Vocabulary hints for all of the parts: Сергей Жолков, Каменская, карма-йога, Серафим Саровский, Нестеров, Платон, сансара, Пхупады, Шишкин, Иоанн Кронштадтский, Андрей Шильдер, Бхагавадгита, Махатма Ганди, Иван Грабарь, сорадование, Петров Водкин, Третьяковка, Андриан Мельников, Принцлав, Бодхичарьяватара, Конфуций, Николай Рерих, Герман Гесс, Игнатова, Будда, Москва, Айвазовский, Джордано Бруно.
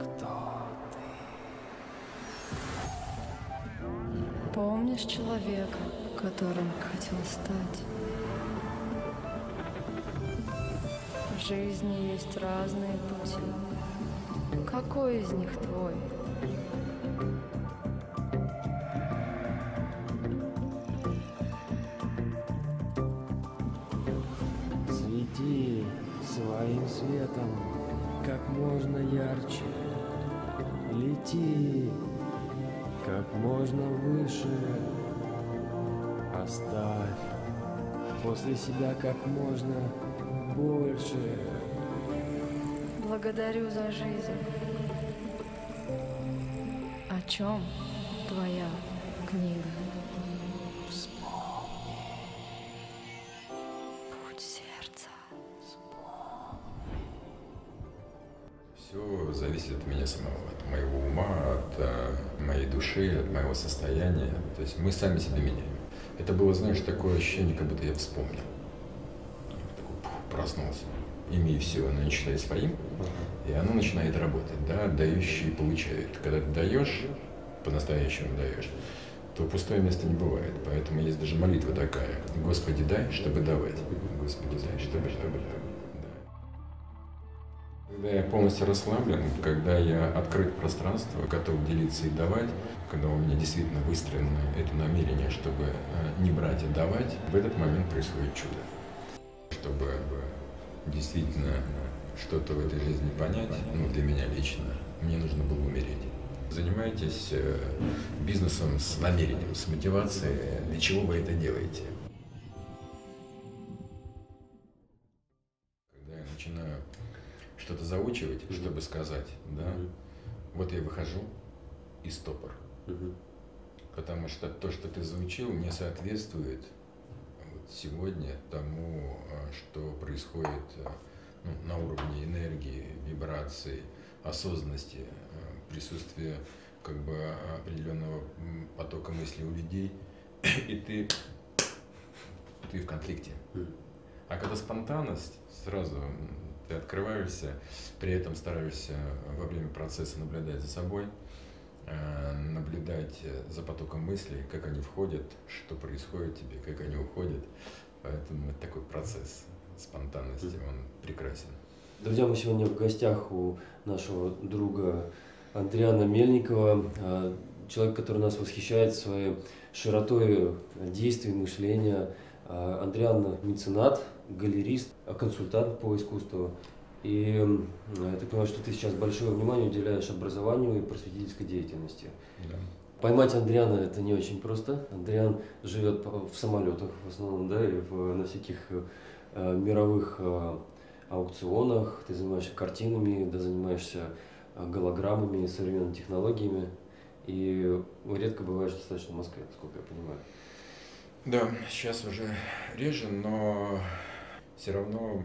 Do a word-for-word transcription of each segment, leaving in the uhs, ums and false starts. Кто ты? Помнишь человека, которым хотел стать? В жизни есть разные пути. Какой из них твой? Свети своим светом как можно ярче. Лети как можно выше. Оставь после себя как можно больше. Благодарю за жизнь. О чем твоя книга? Вспомни. Путь сердца. Вспомни. Все зависит от меня самого, от моего ума, от моей души, от моего состояния. То есть мы сами себя меняем. Это было, знаешь, такое ощущение, как будто я вспомнил. Проснулся. Имей все, оно не считай своим, и оно начинает работать, да, дающий получает. Когда ты даешь, по-настоящему даешь, то пустое место не бывает. Поэтому есть даже молитва такая: Господи, дай, чтобы давать. Господи, дай, чтобы, чтобы давать. Да. Когда я полностью расслаблен, когда я открыт пространству, готов делиться и давать, когда у меня действительно выстроено это намерение, чтобы не брать и давать, в этот момент происходит чудо. Чтобы действительно что-то в этой жизни понять, ну, для меня лично, мне нужно было умереть. Занимайтесь бизнесом с намерением, с мотивацией, для чего вы это делаете. Когда я начинаю что-то заучивать, mm-hmm. чтобы сказать, да, mm-hmm. вот я выхожу из стопора, mm-hmm. потому что то, что ты заучил, не соответствует сегодня тому, что происходит, ну, на уровне энергии, вибраций, осознанности, присутствия как бы определенного потока мыслей у людей, и ты, ты в конфликте. А когда спонтанность, сразу ты открываешься, при этом стараешься во время процесса наблюдать за собой, наблюдать за потоком мыслей, как они входят, что происходит тебе, как они уходят. Поэтому это такой процесс спонтанности, он прекрасен. Друзья, мы сегодня в гостях у нашего друга Андриана Мельникова, человек, который нас восхищает своей широтой действий, мышления. Андриан – меценат, галерист, консультант по искусству. И я так понимаю, что ты сейчас большое внимание уделяешь образованию и просветительской деятельности. Да. Поймать Андриана это не очень просто. Андриан живет в самолетах в основном, да, и в, на всяких э, мировых э, аукционах. Ты занимаешься картинами, да, занимаешься голограммами, современными технологиями. И редко бываешь достаточно в Москве, насколько я понимаю. Да, сейчас уже реже, но все равно...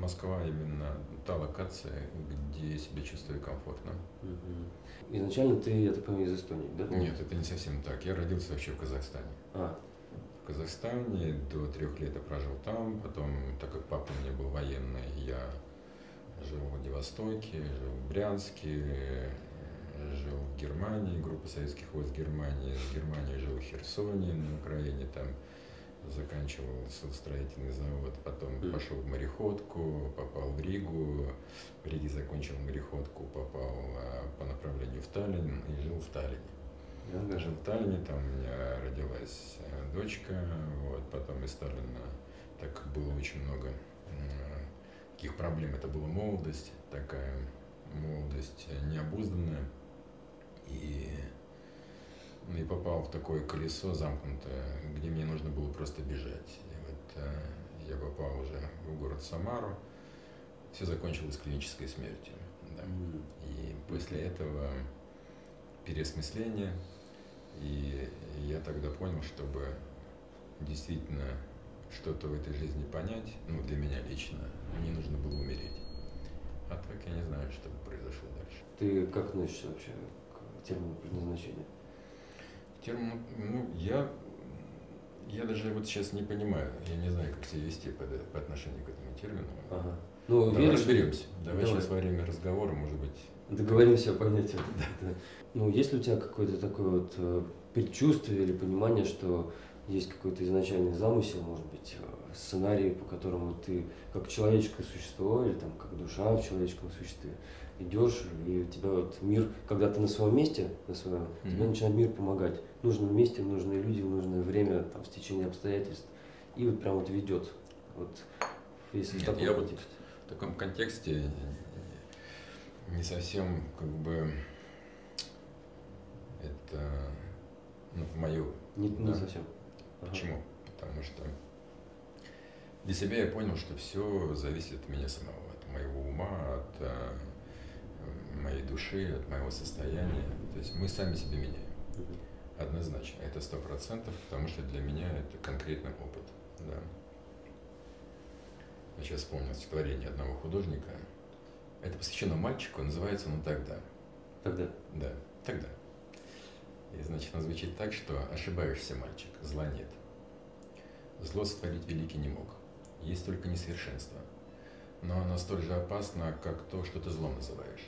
Москва именно та локация, где я себя чувствую комфортно. Угу. Изначально ты, я так понимаю, из Эстонии, да? Нет, это не совсем так. Я родился вообще в Казахстане. А. В Казахстане до трех лет я прожил там. Потом, так как папа у меня был военный, я жил в Владивостоке, жил в Брянске, жил в Германии, группа советских войск Германии. В Германии жил в Херсоне, на Украине там. Заканчивал судостроительный завод, потом mm. пошел в мореходку, попал в Ригу, в Риге закончил мореходку, попал по направлению в Таллин и жил в Таллине. Mm. Я жил в Таллине, там у меня родилась дочка, вот, потом из Таллина, так как было очень много таких проблем, это была молодость, такая молодость необузданная, и... И попал в такое колесо замкнутое, где мне нужно было просто бежать. И вот э, я попал уже в город Самару. Все закончилось клинической смертью. Да? И после этого переосмысление. И я тогда понял, чтобы действительно что-то в этой жизни понять, ну, для меня лично, мне нужно было умереть. А так я не знаю, что произошло дальше. Ты как относишься вообще к термину предназначения? Термин, ну, я, я даже вот сейчас не понимаю, я не знаю, как себя вести по, по отношению к этому термину. Ага. Ну, давай разберемся. Давай, давай сейчас во время разговора, может быть, Договоримся о понятии. Ну, есть ли у тебя какое-то такое вот предчувствие или понимание, что есть какой-то изначальный замысел, может быть, сценарий, по которому ты как человеческое существо или там как душа в человеческом существе идешь, и у тебя вот мир, когда ты на своем месте, на своем, mm-hmm. тебе начинает мир помогать. В нужном месте, в нужные люди, в нужное время, там, в течение обстоятельств. И вот прям вот ведет. Вот, если Нет, я вот в таком контексте не совсем как бы это ну, в мою. Не, да? не совсем. Почему? Ага. Потому что для себя я понял, что все зависит от меня самого, от моего ума, от моей души, от моего состояния. То есть мы сами себя меняем. Однозначно. Это сто процентов, потому что для меня это конкретный опыт. Да. Я сейчас вспомнил стихотворение одного художника. Это посвящено мальчику, называется оно «Тогда». Тогда? Да, «Тогда». И, значит, оно звучит так, что «Ошибаешься, мальчик, зла нет. Зло сотворить великий не мог. Есть только несовершенство. Но оно столь же опасно, как то, что ты злом называешь.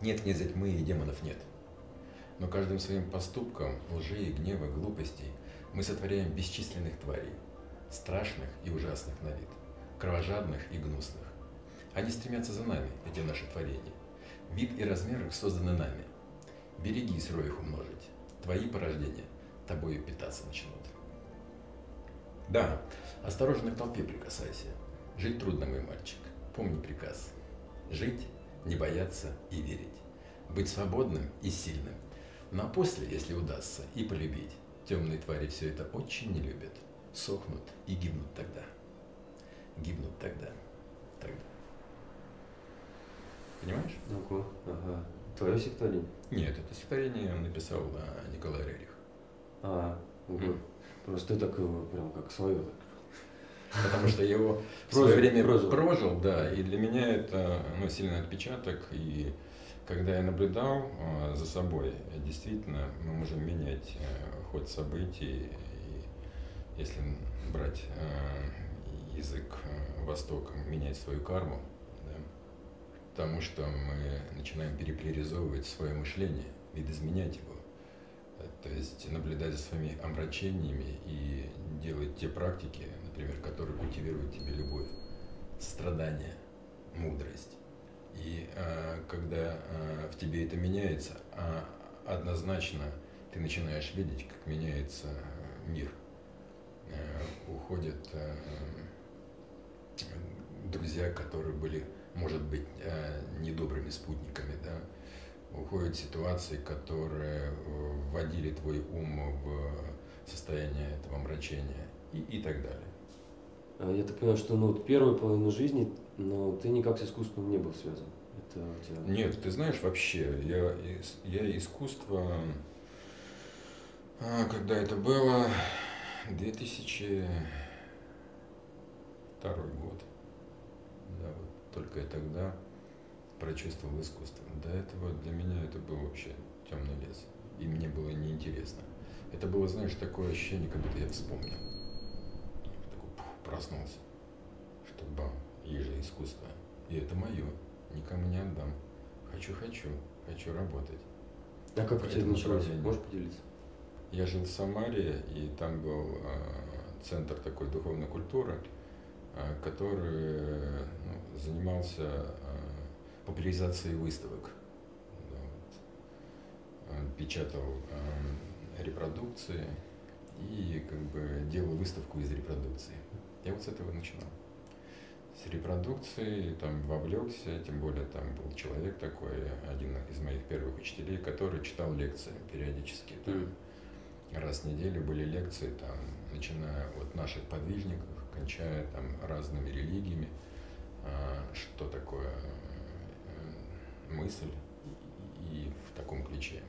Нет князя тьмы и демонов нет. Но каждым своим поступком, лжи и гнева, глупостей мы сотворяем бесчисленных тварей, страшных и ужасных на вид, кровожадных и гнусных. Они стремятся за нами, эти наши творения. Вид и размер их созданы нами. Береги, срой их умножить. Твои порождения тобою питаться начнут». Да, осторожно к толпе прикасайся. Жить трудно, мой мальчик. Помни приказ. Жить, не бояться и верить. Быть свободным и сильным. Но ну, а после, если удастся, и полюбить. Темные твари все это очень не любят. Сохнут и гибнут тогда. Гибнут тогда. Тогда. Понимаешь? Ну-ка, ага. Твое стихотворение? Нет, это стихотворение написал а, Николай Рерих. А, угу. Mm. Просто ты так его прям как свое. Потому что я его в свое время прожил. прожил, да, и для меня это ну, сильный отпечаток. И когда я наблюдал а, за собой, действительно, мы можем менять а, ход событий, и, если брать а, язык Востока, менять свою карму. Потому что мы начинаем переплеризовывать свое мышление, видоизменять его. То есть наблюдать за своими омрачениями и делать те практики, например, которые культивируют тебе любовь, страдание, мудрость. И а, когда а, в тебе это меняется, а, однозначно ты начинаешь видеть, как меняется мир. А, уходят а, друзья, которые были... может быть, недобрыми спутниками, да, уходят ситуации, которые вводили твой ум в состояние этого омрачения и, и так далее. Я так понимаю, что ну, первую половину жизни ну, ты никак с искусством не был связан. Это у тебя... Нет, ты знаешь, вообще, я, я искусство, когда это было, две тысячи второй год, да, вот. Только я тогда прочувствовал искусство. До этого для меня это был вообще темный лес. И мне было неинтересно. Это было, знаешь, такое ощущение, как будто я вспомнил. Такой, пух, проснулся. Что бам, есть же искусство. И это мое. Никому не отдам. Хочу-хочу. Хочу работать. А как у тебя началось? Можешь поделиться? Я жил в Самаре, и там был э, центр такой духовной культуры, который ну, занимался э, популяризацией выставок, да, вот. Печатал э, репродукции и как бы делал выставку из репродукции. Я вот с этого начинал, с репродукции, там вовлекся, тем более там был человек такой, один из моих первых учителей, который читал лекции периодически. Там, раз в неделю были лекции, там, начиная от наших подвижников, кончая там разными религиями, что такое мысль и в таком ключе.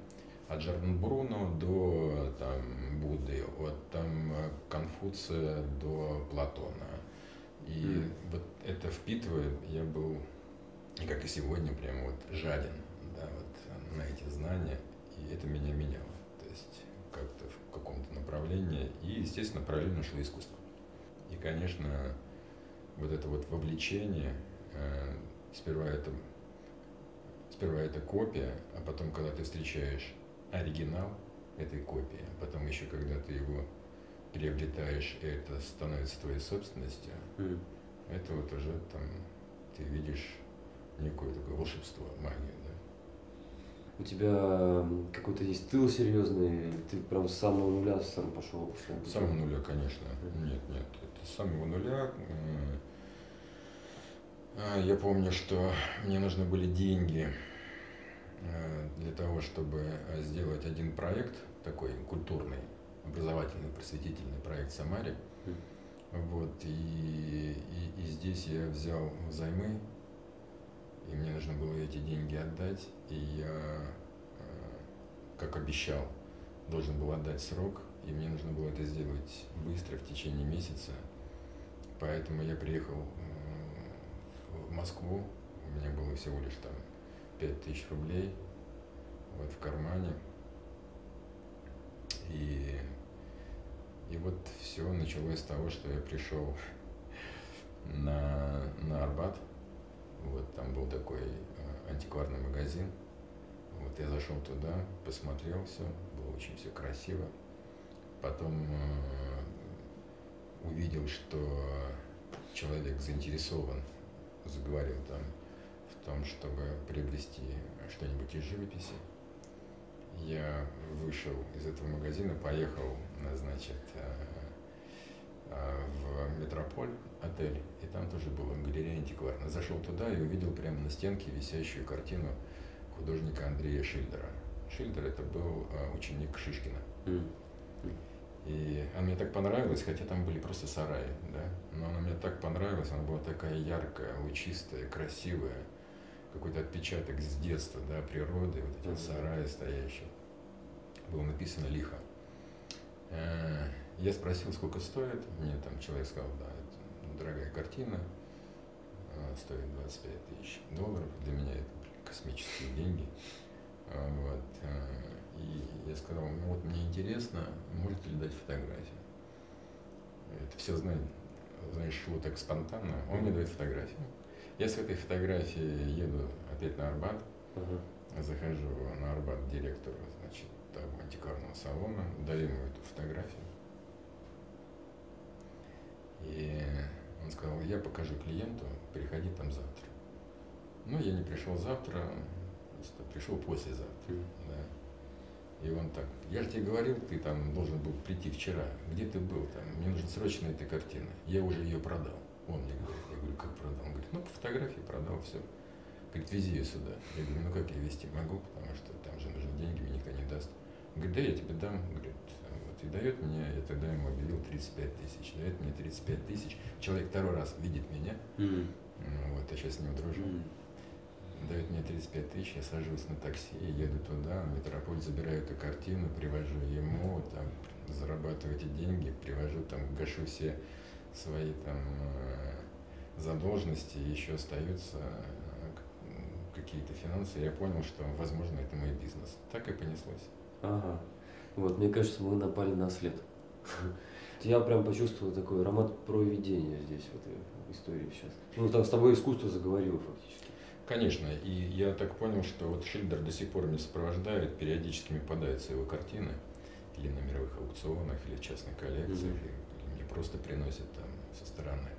От Джордано Бруно до там, Будды, от там, Конфуция до Платона. И mm. вот это впитывает, я был, как и сегодня, прям вот жаден, да, вот, на эти знания, и это меня меняло. То есть как-то в каком-то направлении, и, естественно, параллельно шло искусство. И, конечно, вот это вот вовлечение, э, сперва это сперва это копия, а потом, когда ты встречаешь оригинал этой копии, а потом еще, когда ты его приобретаешь, это становится твоей собственностью, mm. это вот уже там ты видишь некое такое волшебство, магию. У тебя какой-то есть тыл серьезный, ты прям с самого нуля сам пошел? С самого нуля, конечно. Нет, нет, это с самого нуля. Я помню, что мне нужны были деньги для того, чтобы сделать один проект, такой культурный, образовательный, просветительный проект в Самаре. Вот, и, и, и здесь я взял взаймы. И мне нужно было эти деньги отдать, и я, как обещал, должен был отдать срок, и мне нужно было это сделать быстро, в течение месяца. Поэтому я приехал в Москву, у меня было всего лишь там пять тысяч рублей вот, в кармане. И, и вот все началось с того, что я пришел на, на Арбат. Вот там был такой э, антикварный магазин. Вот я зашел туда, посмотрел все, было очень все красиво. Потом э, увидел, что человек заинтересован, заговорил там в том, чтобы приобрести что-нибудь из живописи. Я вышел из этого магазина, поехал, значит, э, э, в Метрополь отель. И там тоже была галерея антикварная. Зашел туда и увидел прямо на стенке висящую картину художника Андрея Шильдера. Шильдер — это был э, ученик Шишкина. И она мне так понравилась, хотя там были просто сараи, да? Но она мне так понравилась, она была такая яркая, лучистая, красивая. Какой-то отпечаток с детства, да, природы, вот эти сараи стоящие. Было написано лихо. Э, я спросил, сколько стоит. Мне там человек сказал, да, дорогая картина, стоит двадцать пять тысяч долларов, для меня это космические деньги. Вот. И я сказал, ну вот мне интересно, можете ли дать фотографию? Это все знает, знаешь, вот так спонтанно, он мне дает фотографию. Я с этой фотографией еду опять на Арбат, uh-huh. захожу на Арбат к директору, значит, того антикварного салона, даю ему эту фотографию. И он сказал, я покажу клиенту, приходи там завтра. Ну, я не пришел завтра, просто пришел послезавтра. Mm. Да. И он так, я же тебе говорил, ты там должен был прийти вчера. Где ты был там? Мне нужна срочно эта картина. Я уже ее продал. Он мне говорит, я говорю, как продал? Он говорит, ну, по фотографии продал, все. Говорит, вези ее сюда. Я говорю, ну, как я везти могу, потому что там же нужны деньги, мне никто не даст. Он говорит, да, я тебе дам. Говорит, и дает мне, я тогда ему объявил тридцать пять тысяч, дает мне тридцать пять тысяч, человек второй раз видит меня, mm. вот, я сейчас с ним дружу, mm. дает мне тридцать пять тысяч, я сажусь на такси, еду туда, в Метрополь, забираю эту картину, привожу ему, там, зарабатываю эти деньги, привожу, там, гашу все свои, там, задолженности, еще остаются какие-то финансы, я понял, что, возможно, это мой бизнес. Так и понеслось. Ага. Вот, мне кажется, мы напали на след. Я прям почувствовал такой аромат провидения здесь, в этой истории сейчас. Ну, там с тобой искусство заговорило фактически. Конечно, и я так понял, что вот Шильдер до сих пор меня сопровождает, периодически мне попадаются его картины, или на мировых аукционах, или в частных коллекциях, mm-hmm. или мне просто приносят там со стороны.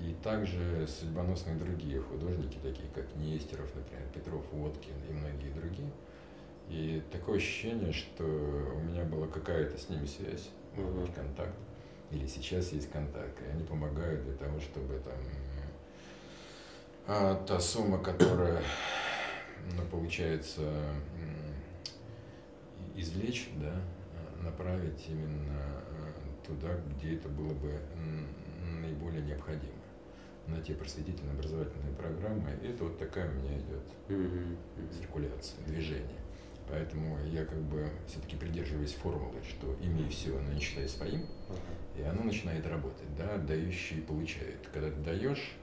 И также судьбоносные другие художники, такие как Нестеров, например, Петров Водкин и многие другие. И такое ощущение, что у меня была какая-то с ними связь, может быть, контакт, или сейчас есть контакт, и они помогают для того, чтобы там а, та сумма, которая, ну, получается, извлечь, да, направить именно туда, где это было бы наиболее необходимо, на те просветительно-образовательные программы. И это вот такая у меня идет циркуляция, движение. Поэтому я как бы все-таки придерживаюсь формулы, что имей все, но не считай своим, uh-huh. и оно начинает работать, да, дающий получает. Когда ты даешь,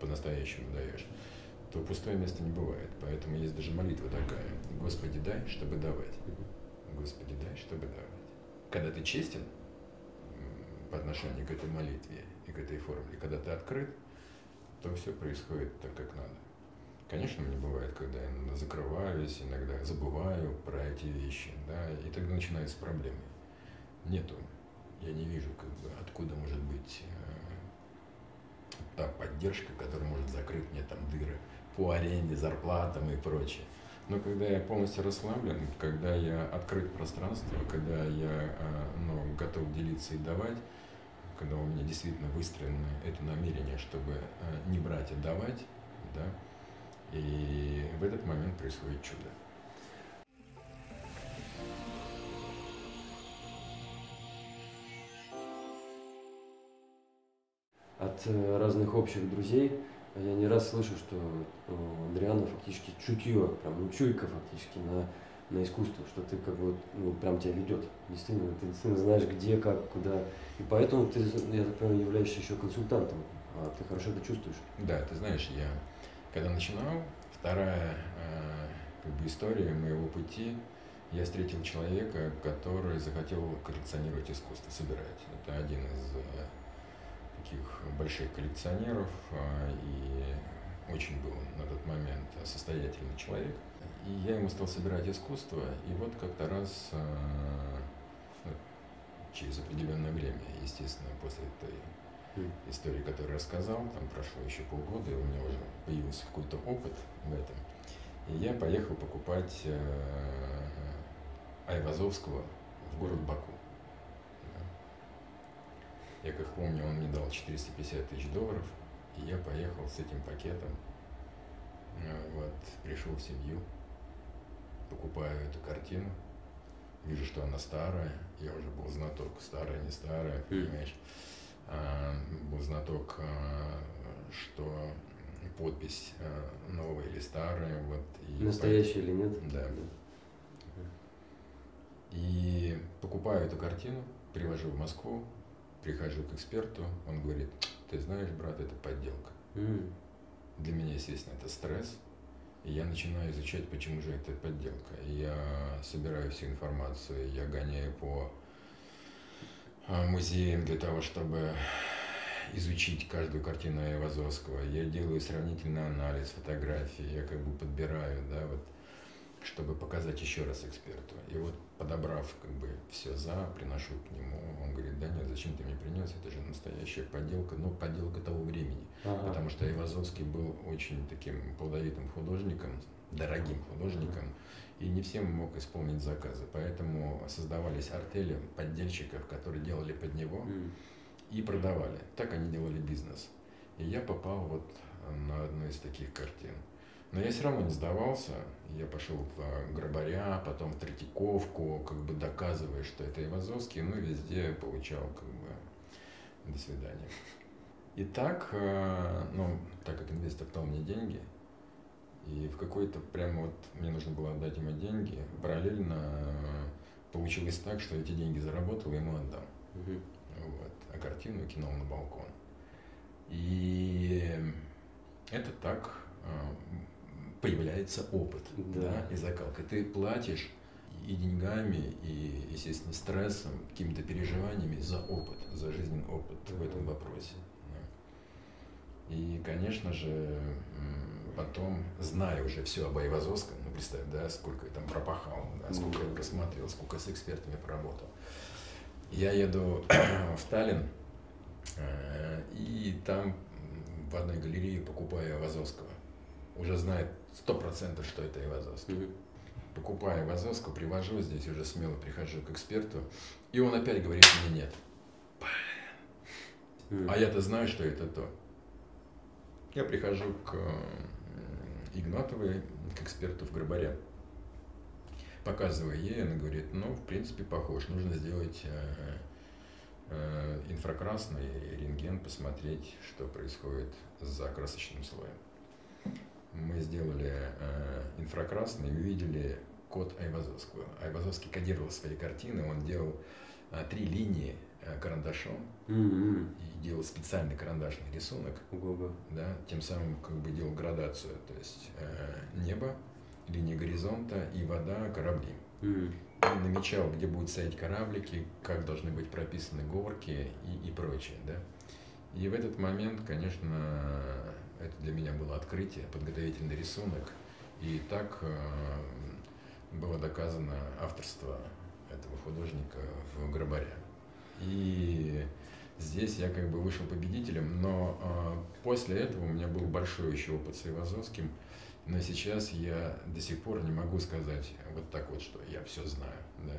по-настоящему даешь, то пустое место не бывает. Поэтому есть даже молитва такая, Господи, дай, чтобы давать. Господи, дай, чтобы давать. Когда ты честен по отношению к этой молитве и к этой формуле, когда ты открыт, то все происходит так, как надо. Конечно, мне бывает, когда я иногда закрываюсь, иногда забываю про эти вещи, да, и тогда начинаются проблемы. Нету, я не вижу, как бы, откуда может быть э, та поддержка, которая может закрыть мне там дыры по аренде, зарплатам и прочее. Но когда я полностью расслаблен, когда я открыт пространству, когда я э, ну, готов делиться и давать, когда у меня действительно выстроено это намерение, чтобы э, не брать, а давать, да, и в этот момент происходит чудо. От разных общих друзей я не раз слышу, что у Андриана фактически чутье, прям ну, чуйка фактически на, на искусство, что ты как бы ну, прям тебя ведет. Действительно, ты действительно знаешь, где, как, куда. И поэтому ты, я так понимаю, являешься еще консультантом, а ты хорошо это чувствуешь. Да, ты знаешь, я когда начинал, вторая э, как бы история моего пути, я встретил человека, который захотел коллекционировать искусство, собирать. Это один из э, таких больших коллекционеров, э, и очень был на тот момент состоятельный человек. И я ему стал собирать искусство, и вот как-то раз, э, через определенное время, естественно, после этой истории, которую рассказал, там прошло еще полгода, и у меня уже появился какой-то опыт в этом. И я поехал покупать э, Айвазовского в город Баку. Да. Я как помню, он мне дал четыреста пятьдесят тысяч долларов, и я поехал с этим пакетом. Э, вот, пришел в семью, покупаю эту картину, вижу, что она старая, я уже был знаток, старая, не старая, понимаешь. Был знаток, что подпись новая или старая. Вот, и настоящая по... или нет? Да. И покупаю эту картину, привожу в Москву, прихожу к эксперту, он говорит: ты знаешь, брат, это подделка. Mm. Для меня, естественно, это стресс, и я начинаю изучать, почему же это подделка. Я собираю всю информацию, я гоняю по музеем для того, чтобы изучить каждую картину Айвазовского. Я делаю сравнительный анализ фотографий, я как бы подбираю, да, вот, чтобы показать еще раз эксперту. И вот, подобрав как бы все за, приношу к нему, он говорит: да нет, зачем ты мне принес, это же настоящая подделка, но подделка того времени. Ага. Потому что Айвазовский был очень таким плодовитым художником, дорогим художником, и не всем мог исполнить заказы. Поэтому создавались артели поддельщиков, которые делали под него и продавали. Так они делали бизнес. И я попал вот на одну из таких картин. Но я все равно не сдавался. Я пошел в Грабаря, потом в Третьяковку, как бы доказывая, что это Айвазовский, но везде получал как бы до свидания. И так, ну, так как инвестор дал мне деньги, и в какой-то прямо вот мне нужно было отдать ему деньги, параллельно получилось так, что эти деньги заработал и ему отдал. Угу. Вот. А картину кинул на балкон. И это так появляется опыт, да. Да, и закалка. Ты платишь и деньгами, и, естественно, стрессом, какими-то переживаниями за опыт, за жизненный опыт в этом вопросе. Да. И, конечно же, потом, зная уже все об Айвазовском, ну, представь, да, сколько я там пропахал, да, сколько я посмотрел, сколько с экспертами поработал. Я еду в Таллин, и там в одной галерее покупаю Айвазовского. Уже знает сто процентов, что это Айвазовский. Mm-hmm. Покупаю Айвазовского, привожу, здесь уже смело прихожу к эксперту, и он опять говорит мне: нет. Mm-hmm. А я-то знаю, что это то. Я прихожу к Игнатовой, к эксперту в Грабаре, показываю ей, она говорит: ну, в принципе, похож, нужно сделать э, э, инфракрасный рентген, посмотреть, что происходит за красочным слоем. Мы сделали э, инфракрасный и увидели код Айвазовского. Айвазовский кодировал свои картины, он делал э, три линии карандашом, mm-hmm. и делал специальный карандашный рисунок, mm-hmm. да, тем самым как бы делал градацию, то есть э, небо, линия горизонта и вода, корабли. Mm-hmm. Он намечал, где будут стоять кораблики, как должны быть прописаны горки и, и прочее, да. И в этот момент, конечно, это для меня было открытие, подготовительный рисунок. И так было доказано авторство этого художника в Грабаре. И здесь я как бы вышел победителем, но после этого у меня был большой еще опыт с Айвазовским. Но сейчас я до сих пор не могу сказать вот так вот, что я все знаю, да?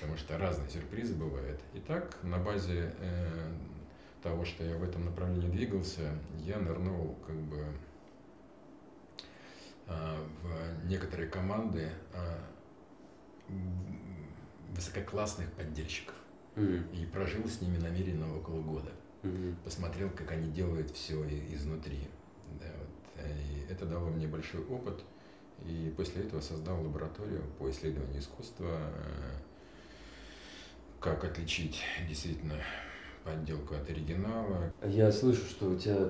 Потому что разные сюрпризы бывают. И так, на базе э, того, что я в этом направлении двигался, я нырнул как бы э, в некоторые команды э, высококлассных поддельщиков. Mm-hmm. И прожил с ними намеренно около года. Mm-hmm. Посмотрел, как они делают все изнутри. Да, вот. И это дало мне большой опыт, и после этого создал лабораторию по исследованию искусства, как отличить действительно подделку от оригинала. Я слышу, что у тебя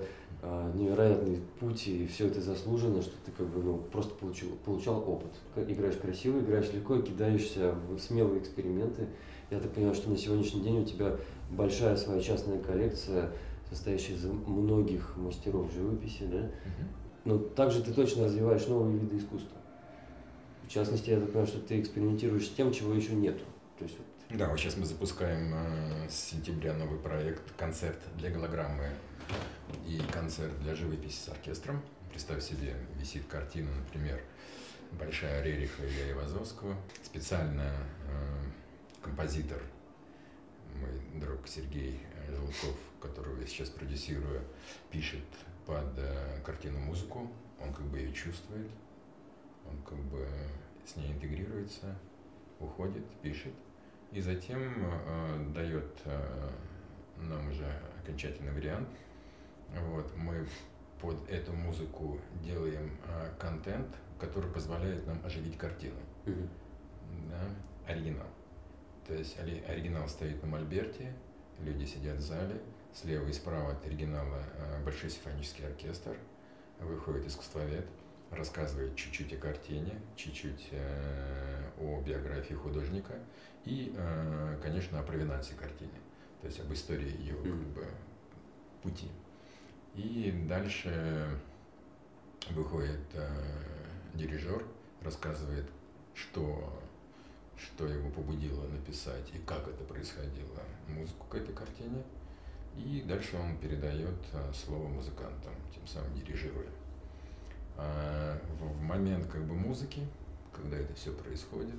невероятный путь, и все это заслуженно, что ты как бы ну, просто получил, получал опыт. Играешь красиво, играешь легко, кидаешься в смелые эксперименты. Я так понимаю, что на сегодняшний день у тебя большая своя частная коллекция, состоящий из многих мастеров живописи, да? Угу. Но также ты точно развиваешь новые виды искусства. В частности, я так понимаю, что ты экспериментируешь с тем, чего еще нету. То есть, вот... Да, вот сейчас мы запускаем э, с сентября новый проект, концерт для голограммы и концерт для живописи с оркестром. Представь себе, висит картина, например, большая Рериха или Айвазовского. Специально э, композитор, мой друг Сергей Жолков, которого я сейчас продюсирую, пишет под э, картину музыку, он как бы ее чувствует, он как бы с ней интегрируется, уходит, пишет, и затем э, дает э, нам уже окончательный вариант. Вот, мы под эту музыку делаем э, контент, который позволяет нам оживить картину, mm-hmm. да, оригинал. То есть оригинал стоит на мольберте, люди сидят в зале, слева и справа от оригинала большой симфонический оркестр, выходит искусствовед, рассказывает чуть-чуть о картине, чуть-чуть о биографии художника и, конечно, о провинансе картине, то есть об истории ее как бы, пути. И дальше выходит дирижер, рассказывает, что... что его побудило написать и как это происходило, музыку к этой картине. И дальше он передает слово музыкантам, тем самым дирижируя. А в момент как бы, музыки, когда это все происходит,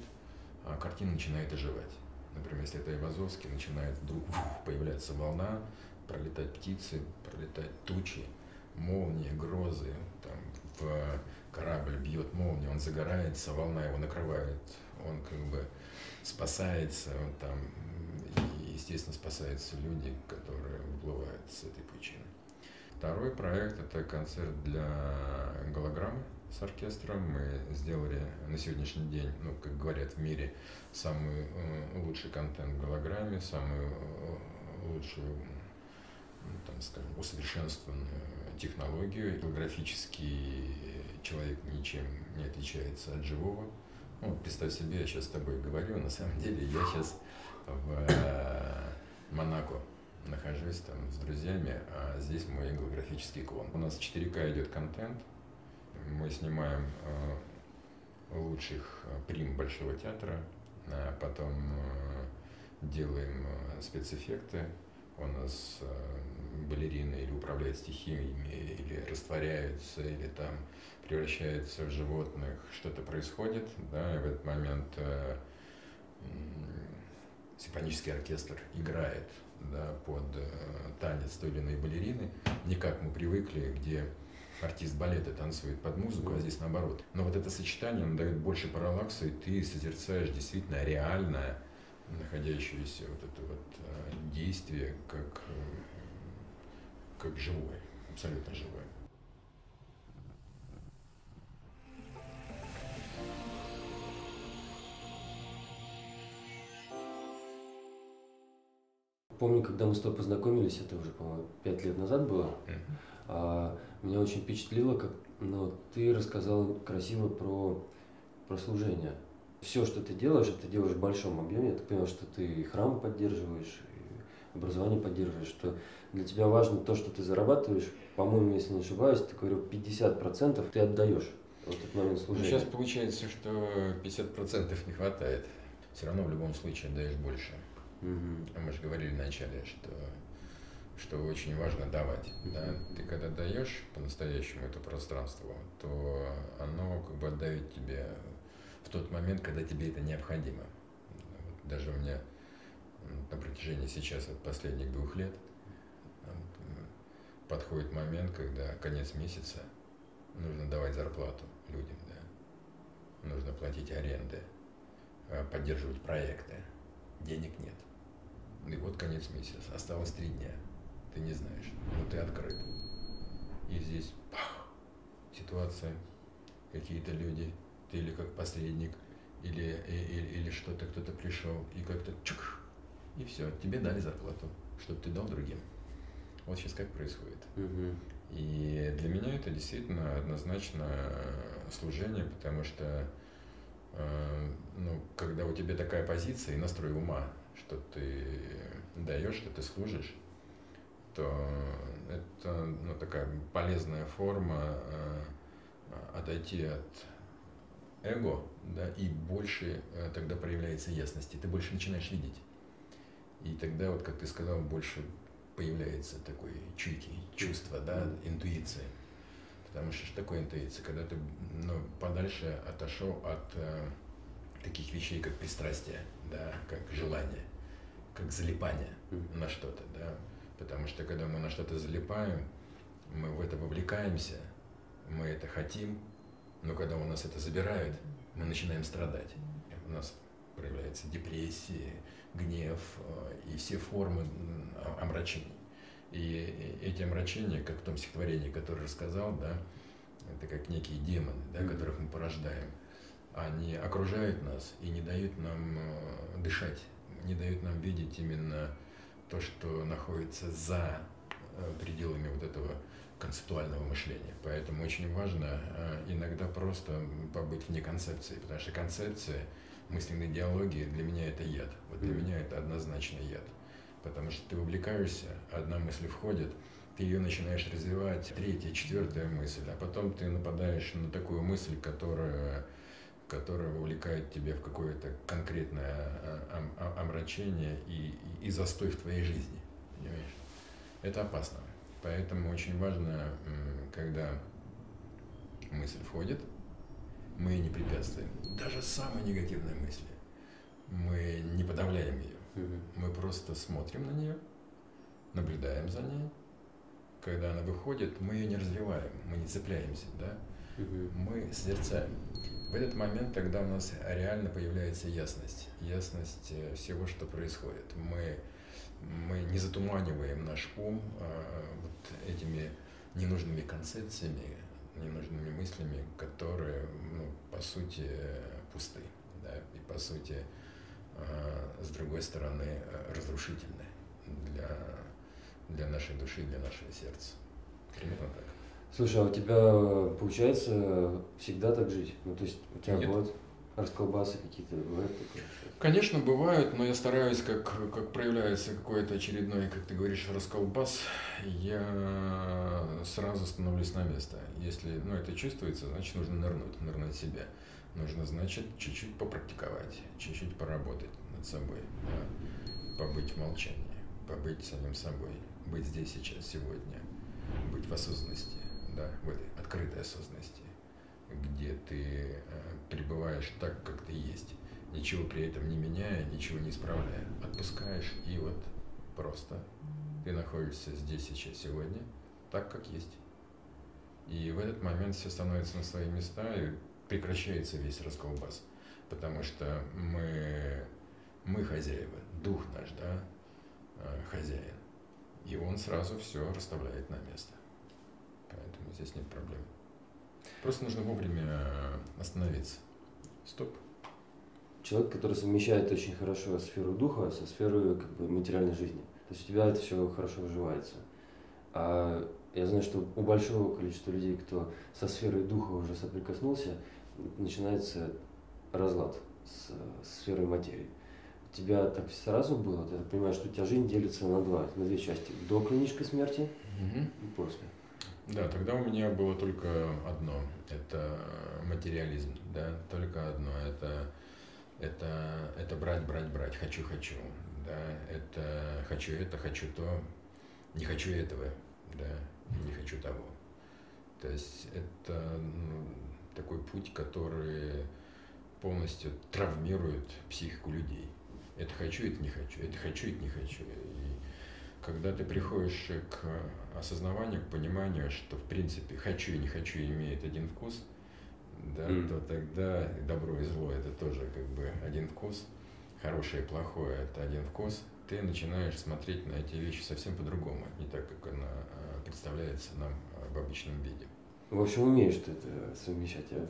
картина начинает оживать. Например, если это Айвазовский, начинает вдруг фу, появляться волна, пролетать птицы, пролетать тучи, молнии, грозы. Там, в корабль бьет молния, он загорается, волна его накрывает. Он как бы спасается, он там, и, естественно, спасаются люди, которые выплывают с этой пучины. Второй проект – это концерт для голограммы с оркестром. Мы сделали на сегодняшний день, ну, как говорят в мире, самый лучший контент в голограмме, самую лучшую, там, скажем, усовершенствованную технологию. Голографический человек ничем не отличается от живого. Ну, представь себе, я сейчас с тобой говорю, на самом деле я сейчас в э, Монако нахожусь там с друзьями, а здесь мой голографический клон. У нас в четыре ка идет контент, мы снимаем э, лучших прим Большого театра, а потом э, делаем э, спецэффекты, у нас э, балерины или управляют стихиями, или растворяются, или там... превращается в животных, что-то происходит, да, и в этот момент э, симфонический оркестр играет, да, под э, танец той или иной балерины, не как мы привыкли, где артист балета танцует под музыку, а здесь наоборот. Но вот это сочетание, оно дает больше параллакса, и ты созерцаешь действительно реально находящееся вот это вот действие как, как живое, абсолютно живое. Помню, когда мы с тобой познакомились, это уже, по-моему, пять лет назад было, а, меня очень впечатлило, как ну, ты рассказал красиво про, про служение. Все, что ты делаешь, это делаешь в большом объеме. Я так понимаю, что ты и храм поддерживаешь, и образование поддерживаешь, что для тебя важно то, что ты зарабатываешь, по-моему, если не ошибаюсь, ты говорил, пятьдесят процентов ты отдаешь в этот момент служения. Ну, сейчас получается, что пятьдесят процентов не хватает, все равно в любом случае отдаешь больше. Угу. Мы же говорили вначале, что, что очень важно давать. Угу. Да? Ты когда даешь по-настоящему это пространство, то оно как бы отдает тебе в тот момент, когда тебе это необходимо. Вот даже у меня на протяжении сейчас от последних двух лет подходит момент, когда конец месяца нужно давать зарплату людям, да? Нужно платить аренды, поддерживать проекты, денег нет. И вот конец месяца, осталось три дня, ты не знаешь, но ты открыт. И здесь пах, ситуация, какие-то люди, ты или как посредник, или, или, или что-то, кто-то пришел, и как-то чук, и все, тебе дали зарплату, чтобы ты дал другим. Вот сейчас как происходит. Угу. И для меня это действительно однозначно служение, потому что э, ну, когда у тебя такая позиция и настрой ума, что ты даешь, что ты служишь, то это ну, такая полезная форма э, отойти от эго, да, и больше э, тогда проявляется ясности, ты больше начинаешь видеть. И тогда, вот как ты сказал, больше появляется такое чуйки, чувство, да, интуиция. Потому что что такое интуиция? Когда ты ну, подальше отошел от э, таких вещей, как пристрастие, да, как желание, как залипание на что-то. Да? Потому что когда мы на что-то залипаем, мы в это вовлекаемся, мы это хотим, но когда у нас это забирают, мы начинаем страдать. У нас проявляется депрессия, гнев и все формы омрачений. И эти омрачения, как в том стихотворении, которое рассказал, да, это как некие демоны, да, которых мы порождаем, они окружают нас и не дают нам дышать, не дают нам видеть именно то, что находится за пределами вот этого концептуального мышления. Поэтому очень важно иногда просто побыть вне концепции, потому что концепция, мысленной идеологии для меня это яд. Вот для меня это однозначно яд. Потому что ты увлекаешься, одна мысль входит, ты ее начинаешь развивать, третья, четвертая мысль, а потом ты нападаешь на такую мысль, которая, которая увлекает тебя в какое-то конкретное омрачение и, и застой в твоей жизни. Понимаешь? Это опасно. Поэтому очень важно, когда мысль входит, мы не препятствуем. Даже самые негативные мысли. Мы не подавляем ее. Мы просто смотрим на нее, наблюдаем за ней. Когда она выходит, мы ее не развиваем, мы не цепляемся, да? Мы созерцаем. В этот момент тогда у нас реально появляется ясность. Ясность всего, что происходит. Мы, мы не затуманиваем наш ум а, вот этими ненужными концепциями, ненужными мыслями, которые, ну, по сути, пусты, да, и, по сути, э, с другой стороны, разрушительны для, для нашей души, для нашего сердца. Примерно так. Слушай, а у тебя получается всегда так жить? Ну, то есть у тебя бывают расколбасы какие-то? Бывают такие? Конечно, бывают, но я стараюсь, как, как проявляется какой-то очередной, как ты говоришь, расколбас, я сразу становлюсь на место. Если ну, это чувствуется, значит, нужно нырнуть, нырнуть в себя. Нужно, значит, чуть-чуть попрактиковать, чуть-чуть поработать над собой, да? Побыть в молчании, побыть самим собой, быть здесь сейчас, сегодня, быть в осознанности, да? В этой открытой осознанности, где ты пребываешь так, как ты есть, ничего при этом не меняя, ничего не исправляя, отпускаешь, и вот просто ты находишься здесь, сейчас, сегодня, так, как есть. И в этот момент все становится на свои места, и прекращается весь расколбас, потому что мы, мы хозяева, дух наш, да, хозяин, и он сразу все расставляет на место, поэтому здесь нет проблем. Просто нужно вовремя остановиться. Стоп. Человек, который совмещает очень хорошо сферу духа со сферой как бы, материальной жизни. То есть у тебя это все хорошо выживается. А я знаю, что у большого количества людей, кто со сферой духа уже соприкоснулся, начинается разлад с сферой материи. тебя так сразу было, ты понимаешь, что у тебя жизнь делится на два, на две части, до клинической смерти угу. и после. Да, тогда у меня было только одно, это материализм, да, только одно, это, это, это брать, брать, брать, хочу, хочу, да, это хочу это, хочу то, не хочу этого, да, не хочу того. То есть это ну, такой путь, который полностью травмирует психику людей. Это хочу, это не хочу, это хочу, это не хочу. И когда ты приходишь к осознаванию, к пониманию, что в принципе хочу и не хочу имеет один вкус, да, mm. то тогда добро и зло это тоже как бы один вкус, хорошее и плохое это один вкус, ты начинаешь смотреть на эти вещи совсем по-другому, не так, как она представляется нам в обычном виде. В общем, умеешь ты это совмещать? Я...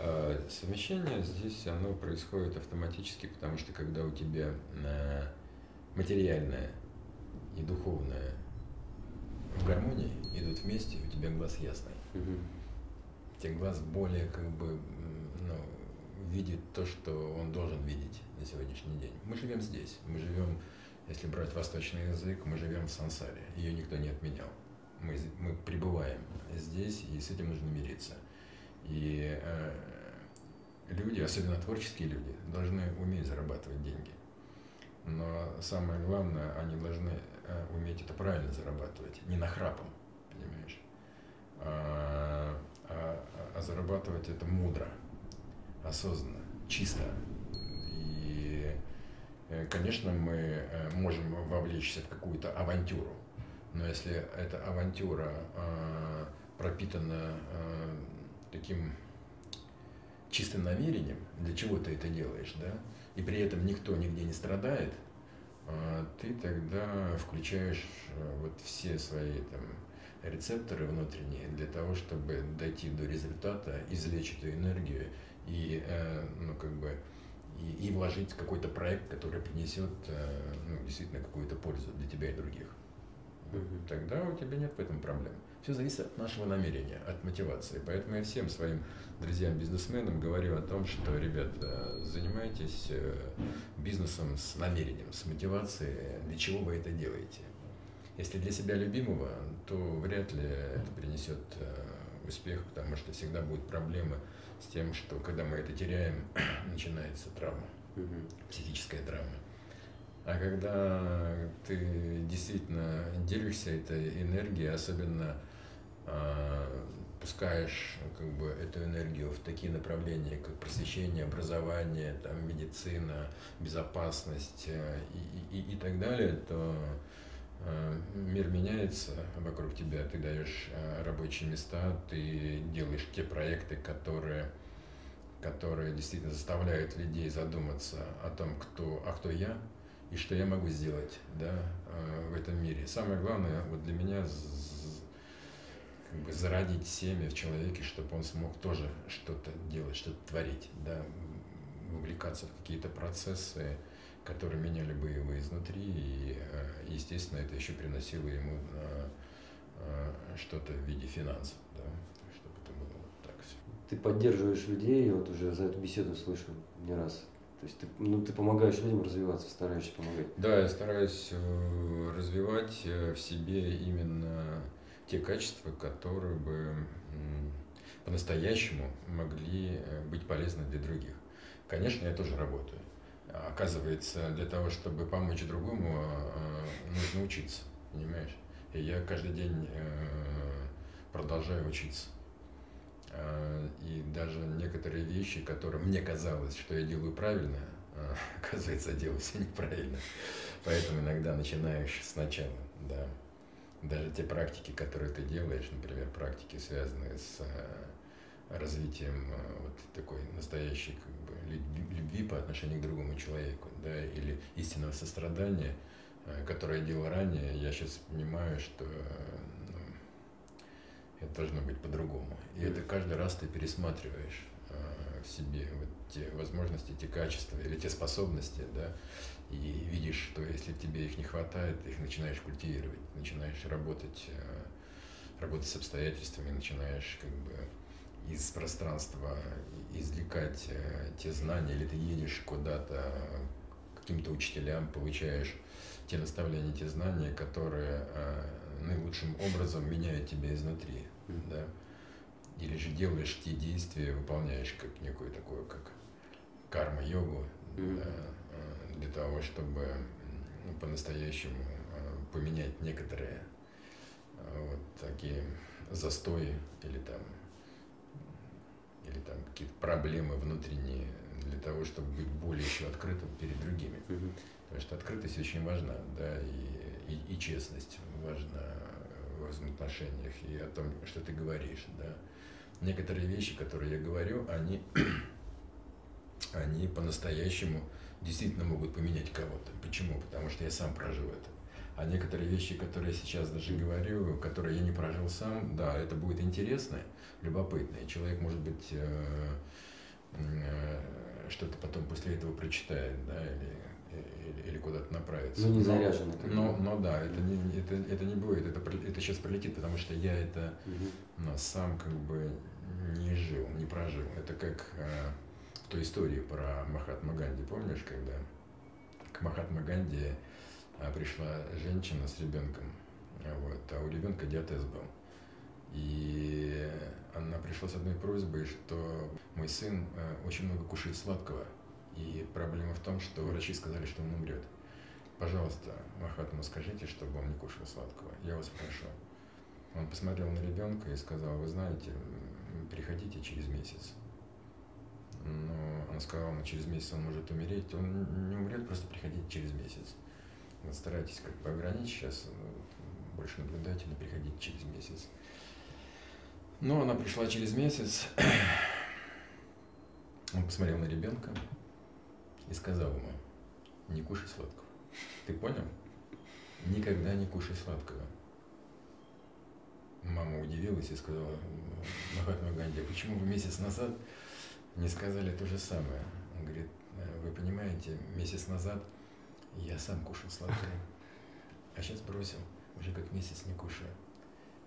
А, совмещение здесь оно происходит автоматически, потому что когда у тебя материальное и духовное в гармонии идут вместе, у тебя глаз ясный. Угу. У тебя глаз более как бы ну, видит то, что он должен видеть на сегодняшний день. Мы живем здесь, мы живем, если брать восточный язык, мы живем в сансаре, ее никто не отменял. Мы, мы пребываем здесь, и с этим нужно мириться. И э, люди, особенно творческие люди, должны уметь зарабатывать деньги. Но самое главное, они должны э, уметь это правильно зарабатывать, не нахрапом, понимаешь, а, а, а зарабатывать это мудро, осознанно, чисто. И, э, конечно, мы можем вовлечься в какую-то авантюру. Но если эта авантюра э, пропитана э, таким чистым намерением, для чего ты это делаешь, да, и при этом никто нигде не страдает, э, ты тогда включаешь э, вот все свои там, рецепторы внутренние для того, чтобы дойти до результата, извлечь эту энергию и, э, ну, как бы, и, и вложить в какой-то проект, который принесет э, ну, действительно какую-то пользу для тебя и других. Тогда у тебя нет в этом проблем. Все зависит от нашего намерения, от мотивации. Поэтому я всем своим друзьям-бизнесменам говорю о том, что, ребят, занимайтесь бизнесом с намерением, с мотивацией, для чего вы это делаете. Если для себя любимого, то вряд ли это принесет успех, потому что всегда будут проблемы с тем, что когда мы это теряем, начинается травма, психическая травма. А когда ты действительно делишься этой энергией, особенно э, пускаешь как бы, эту энергию в такие направления, как просвещение, образование, там, медицина, безопасность э, и, и, и так далее, то э, мир меняется вокруг тебя, ты даешь э, рабочие места, ты делаешь те проекты, которые... которые действительно заставляют людей задуматься о том, кто, а кто я, и что я могу сделать, да, в этом мире. Самое главное вот для меня как бы зародить семя в человеке, чтобы он смог тоже что-то делать, что-то творить, да, вовлекаться в какие-то процессы, которые меняли бы его изнутри, и, естественно, это еще приносило ему что-то в виде финансов, да, чтобы это было вот так все. Ты поддерживаешь людей, я вот уже за эту беседу слышал не раз. То есть ты, ну, ты помогаешь людям развиваться, стараешься помогать. Да, я стараюсь развивать в себе именно те качества, которые бы по-настоящему могли быть полезны для других. Конечно, я тоже работаю. Оказывается, для того, чтобы помочь другому, нужно учиться, понимаешь? И я каждый день продолжаю учиться. И даже некоторые вещи, которые мне казалось, что я делаю правильно, оказывается, я делаю все неправильно. Поэтому иногда начинаешь сначала, да. Даже те практики, которые ты делаешь, например, практики, связанные с развитием вот такой настоящей как бы, любви по отношению к другому человеку, да, или истинного сострадания, которое я делал ранее, я сейчас понимаю, что... это должно быть по-другому. И это каждый раз ты пересматриваешь э, в себе вот те возможности, те качества или те способности, да, и видишь, что если тебе их не хватает, ты их начинаешь культивировать, начинаешь работать, э, работать с обстоятельствами, начинаешь как бы из пространства извлекать э, те знания, или ты едешь куда-то к каким-то учителям, получаешь те наставления, те знания, которые наилучшим образом меняют тебя изнутри, да? Или же делаешь те действия, выполняешь как некую такую, как карма-йогу, mm-hmm. да, для того, чтобы ну, по-настоящему поменять некоторые вот такие застои или там, или там какие-то проблемы внутренние, для того, чтобы быть более еще открытым перед другими. Mm-hmm. Потому что открытость очень важна, да, и, и, и честность важна в взаимоотношениях, и о том, что ты говоришь, да. Некоторые вещи, которые я говорю, они, они по-настоящему действительно могут поменять кого-то. Почему? Потому что я сам прожил это. А некоторые вещи, которые я сейчас даже говорю, которые я не прожил сам, да, это будет интересно, любопытно. И человек, может быть, э, э, что-то потом после этого прочитает, да, или, или, или куда-то направится. Ну, не заряжено. Но, но, но да, это не, это, это не будет, это, это сейчас прилетит, потому что я это угу. сам как бы не жил, не прожил. Это как э, в той истории про Махатма Ганди, помнишь, когда к Махатма Ганди пришла женщина с ребенком, вот, а у ребенка диатез был. И она пришла с одной просьбой, что мой сын очень много кушает сладкого, и проблема в том, что врачи сказали, что он умрет. Пожалуйста, Махатму скажите, чтобы он не кушал сладкого, я вас прошу. Он посмотрел на ребенка и сказал: вы знаете, приходите через месяц. Но он сказал, ну, через месяц он может умереть, он не умрет, просто приходите через месяц. Старайтесь как бы ограничить сейчас, больше наблюдайте, но приходите через месяц. Но она пришла через месяц, он посмотрел на ребенка и сказал ему: не кушай сладкого. Ты понял? Никогда не кушай сладкого. Мама удивилась и сказала: Махатма Ганди, почему вы месяц назад не сказали то же самое? Он говорит: вы понимаете, месяц назад я сам кушал сладкое, а сейчас бросил, уже как месяц не кушаю.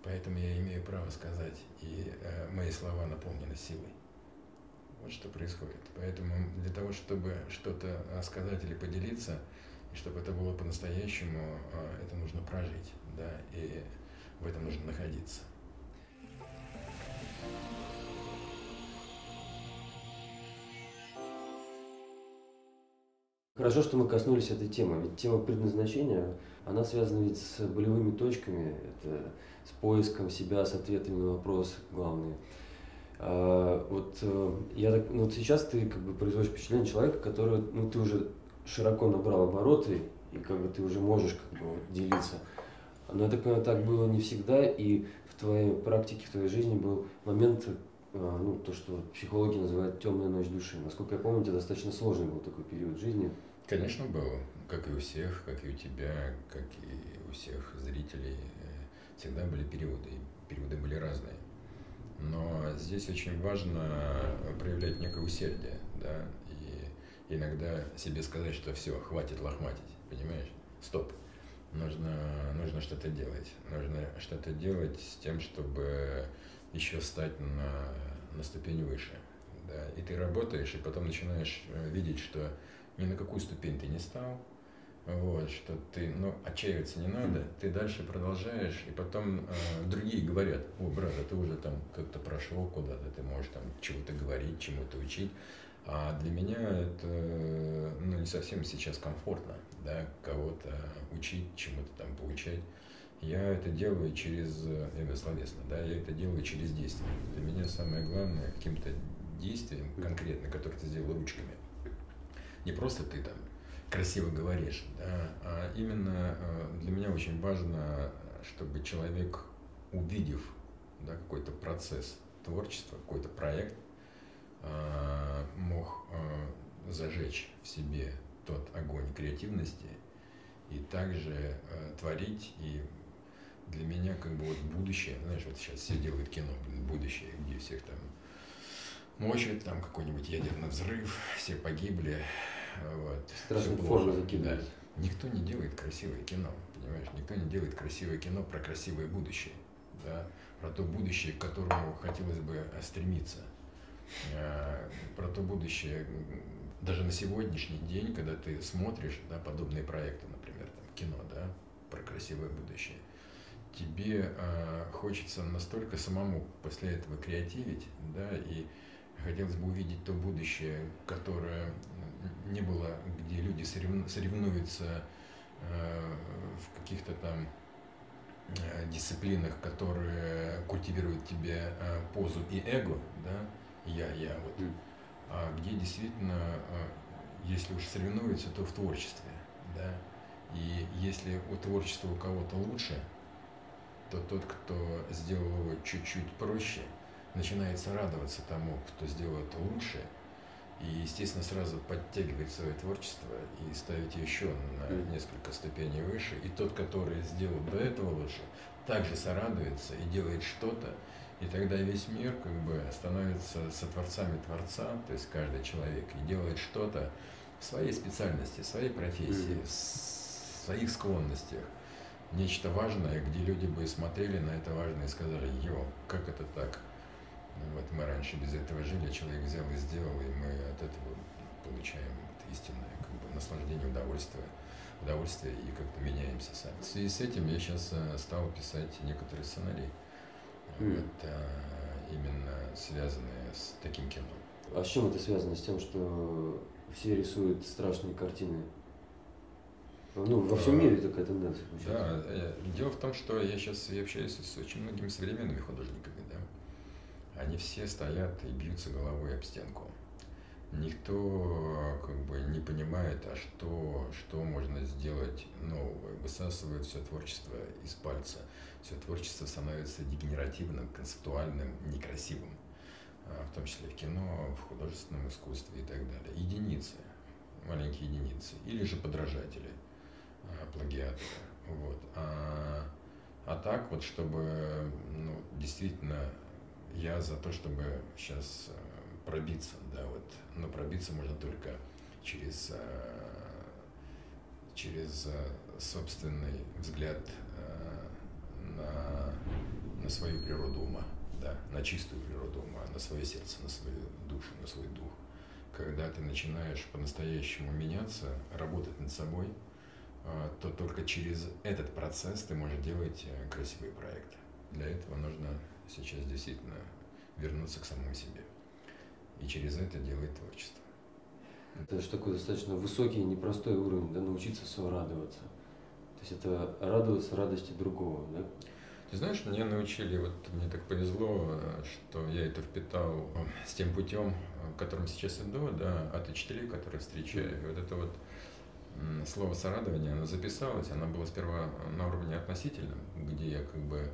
Поэтому я имею право сказать, и э, мои слова наполнены силой. Вот что происходит. Поэтому для того, чтобы что-то сказать или поделиться, и чтобы это было по-настоящему, э, это нужно прожить, да, и в этом нужно находиться. Хорошо, что мы коснулись этой темы, ведь тема предназначения, она связана ведь с болевыми точками, это с поиском себя, с ответами на вопросы главные. А, вот, я так, ну, вот сейчас ты как бы производишь впечатление человека, который, ну, ты уже широко набрал обороты, и как бы ты уже можешь как бы вот, делиться. Но я так понимаю, так было не всегда, и в твоей практике, в твоей жизни был момент, ну, то, что психологи называют темная ночь души. Насколько я помню, у тебя достаточно сложный был такой период жизни. Конечно, был. Как и у всех, как и у тебя, как и у всех зрителей. Всегда были периоды, и периоды были разные. Но здесь очень важно проявлять некое усердие, да, и иногда себе сказать, что все, хватит лохматить, понимаешь? Стоп. Нужно, нужно что-то делать. Нужно что-то делать с тем, чтобы еще встать на, на ступень выше, да, и ты работаешь, и потом начинаешь видеть, что ни на какую ступень ты не стал, вот, что ты, ну, отчаиваться не надо, ты дальше продолжаешь, и потом э, другие говорят: о, брат, ты уже там как-то прошел куда-то, ты можешь там чего-то говорить, чему-то учить, а для меня это, ну, не совсем сейчас комфортно, да, кого-то учить, чему-то там поучать. Я это делаю через, это словесно, да, я это делаю через действие. Для меня самое главное каким-то действием конкретно, которое ты сделал ручками. Не просто ты там красиво говоришь, да, а именно для меня очень важно, чтобы человек, увидев, да, какой-то процесс творчества, какой-то проект, мог зажечь в себе тот огонь креативности и также творить. И для меня как бы вот будущее, знаешь, вот сейчас все делают кино, блин, будущее, где всех там мочат, там какой-нибудь ядерный взрыв, все погибли, вот. Страшные формы закидают. Да. Никто не делает красивое кино, понимаешь, никто не делает красивое кино про красивое будущее, да, про то будущее, к которому хотелось бы стремиться, про то будущее, даже на сегодняшний день, когда ты смотришь, да, подобные проекты, например, там, кино, да, про красивое будущее, тебе э, хочется настолько самому после этого креативить, да, и хотелось бы увидеть то будущее, которое не было, где люди соревну, соревнуются э, в каких-то там э, дисциплинах, которые культивируют тебе э, позу и эго, да, я, я, вот, а где действительно, э, если уж соревнуются, то в творчестве, да, и если у творчества у кого-то лучше, то тот, кто сделал его чуть-чуть проще, начинается радоваться тому, кто сделал это лучше, и, естественно, сразу подтягивает свое творчество и ставить еще на несколько ступеней выше. И тот, который сделал до этого лучше, также сорадуется и делает что-то, и тогда весь мир как бы становится сотворцами Творца, то есть каждый человек, и делает что-то в своей специальности, в своей профессии, в своих склонностях. Нечто важное, где люди бы смотрели на это важное и сказали: «Йо, как это так? Вот мы раньше без этого жили, а человек взял и сделал, и мы от этого получаем вот истинное как бы наслаждение, удовольствие, удовольствие и как-то меняемся сами». В связи с этим я сейчас стал писать некоторые сценарии, mm. вот, именно связанные с таким кино. А с чем это связано? С тем, что все рисуют страшные картины? Ну, во всем мире такая тенденция получается. Да, дело в том, что я сейчас я общаюсь с очень многими современными художниками, да. Они все стоят и бьются головой об стенку. Никто как бы не понимает, а что, что можно сделать нового. Высасывают все творчество из пальца. Все творчество становится дегенеративным, концептуальным, некрасивым. В том числе в кино, в художественном искусстве и так далее. Единицы, маленькие единицы, или же подражатели. Плагиатора. Вот. А, а так вот, чтобы, ну, действительно, я за то, чтобы сейчас пробиться, да, вот, но пробиться можно только через, через собственный взгляд на, на свою природу ума, да, на чистую природу ума, на свое сердце, на свою душу, на свой дух. Когда ты начинаешь по-настоящему меняться, работать над собой, то только через этот процесс ты можешь делать красивые проекты. Для этого нужно сейчас действительно вернуться к самому себе. И через это делать творчество. Это же такой достаточно высокий, непростой уровень, да, научиться сорадоваться. То есть это радоваться радости другого, да? Ты знаешь, меня научили, вот мне так повезло, что я это впитал с тем путем, которым сейчас иду, да, от учителей, которые встречаю. И вот это вот слово «сорадование», оно записалось, оно было сперва на уровне относительном, где я как бы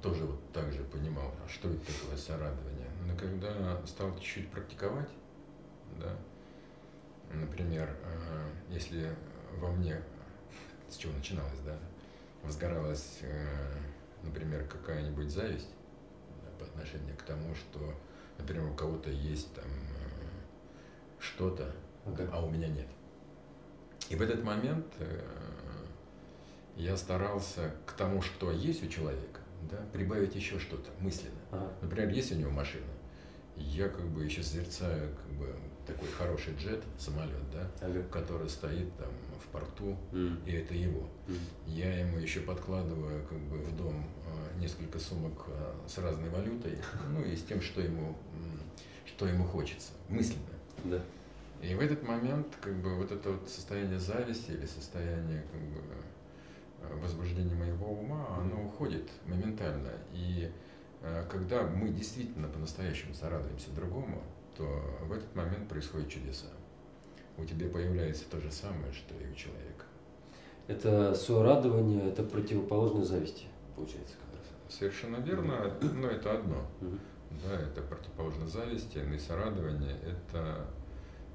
тоже вот так же понимал, что это такое сорадование. Но когда стал чуть-чуть практиковать, да, например, если во мне, с чего начиналось, да, возгоралась, например, какая-нибудь зависть, да, по отношению к тому, что, например, у кого-то есть там что-то, okay. а у меня нет. И в этот момент э, я старался к тому, что есть у человека, да, прибавить еще что-то мысленно. Ага. Например, есть у него машина, я как бы еще созерцаю как бы такой хороший джет, самолет, да, ага. который стоит там в порту, mm. и это его. Mm. Я ему еще подкладываю как бы в дом э, несколько сумок э, с разной валютой, ну и с тем, что ему, что ему хочется, мысленно. Да. И в этот момент, как бы, вот это вот состояние зависти или состояние, как бы, возбуждения моего ума, оно уходит моментально. И когда мы действительно по-настоящему сорадуемся другому, то в этот момент происходят чудеса. У тебя появляется то же самое, что и у человека. Это сорадование, это противоположное зависти, получается, как раз. Совершенно верно, но это одно. Да, это противоположное зависти, но и сорадование – это...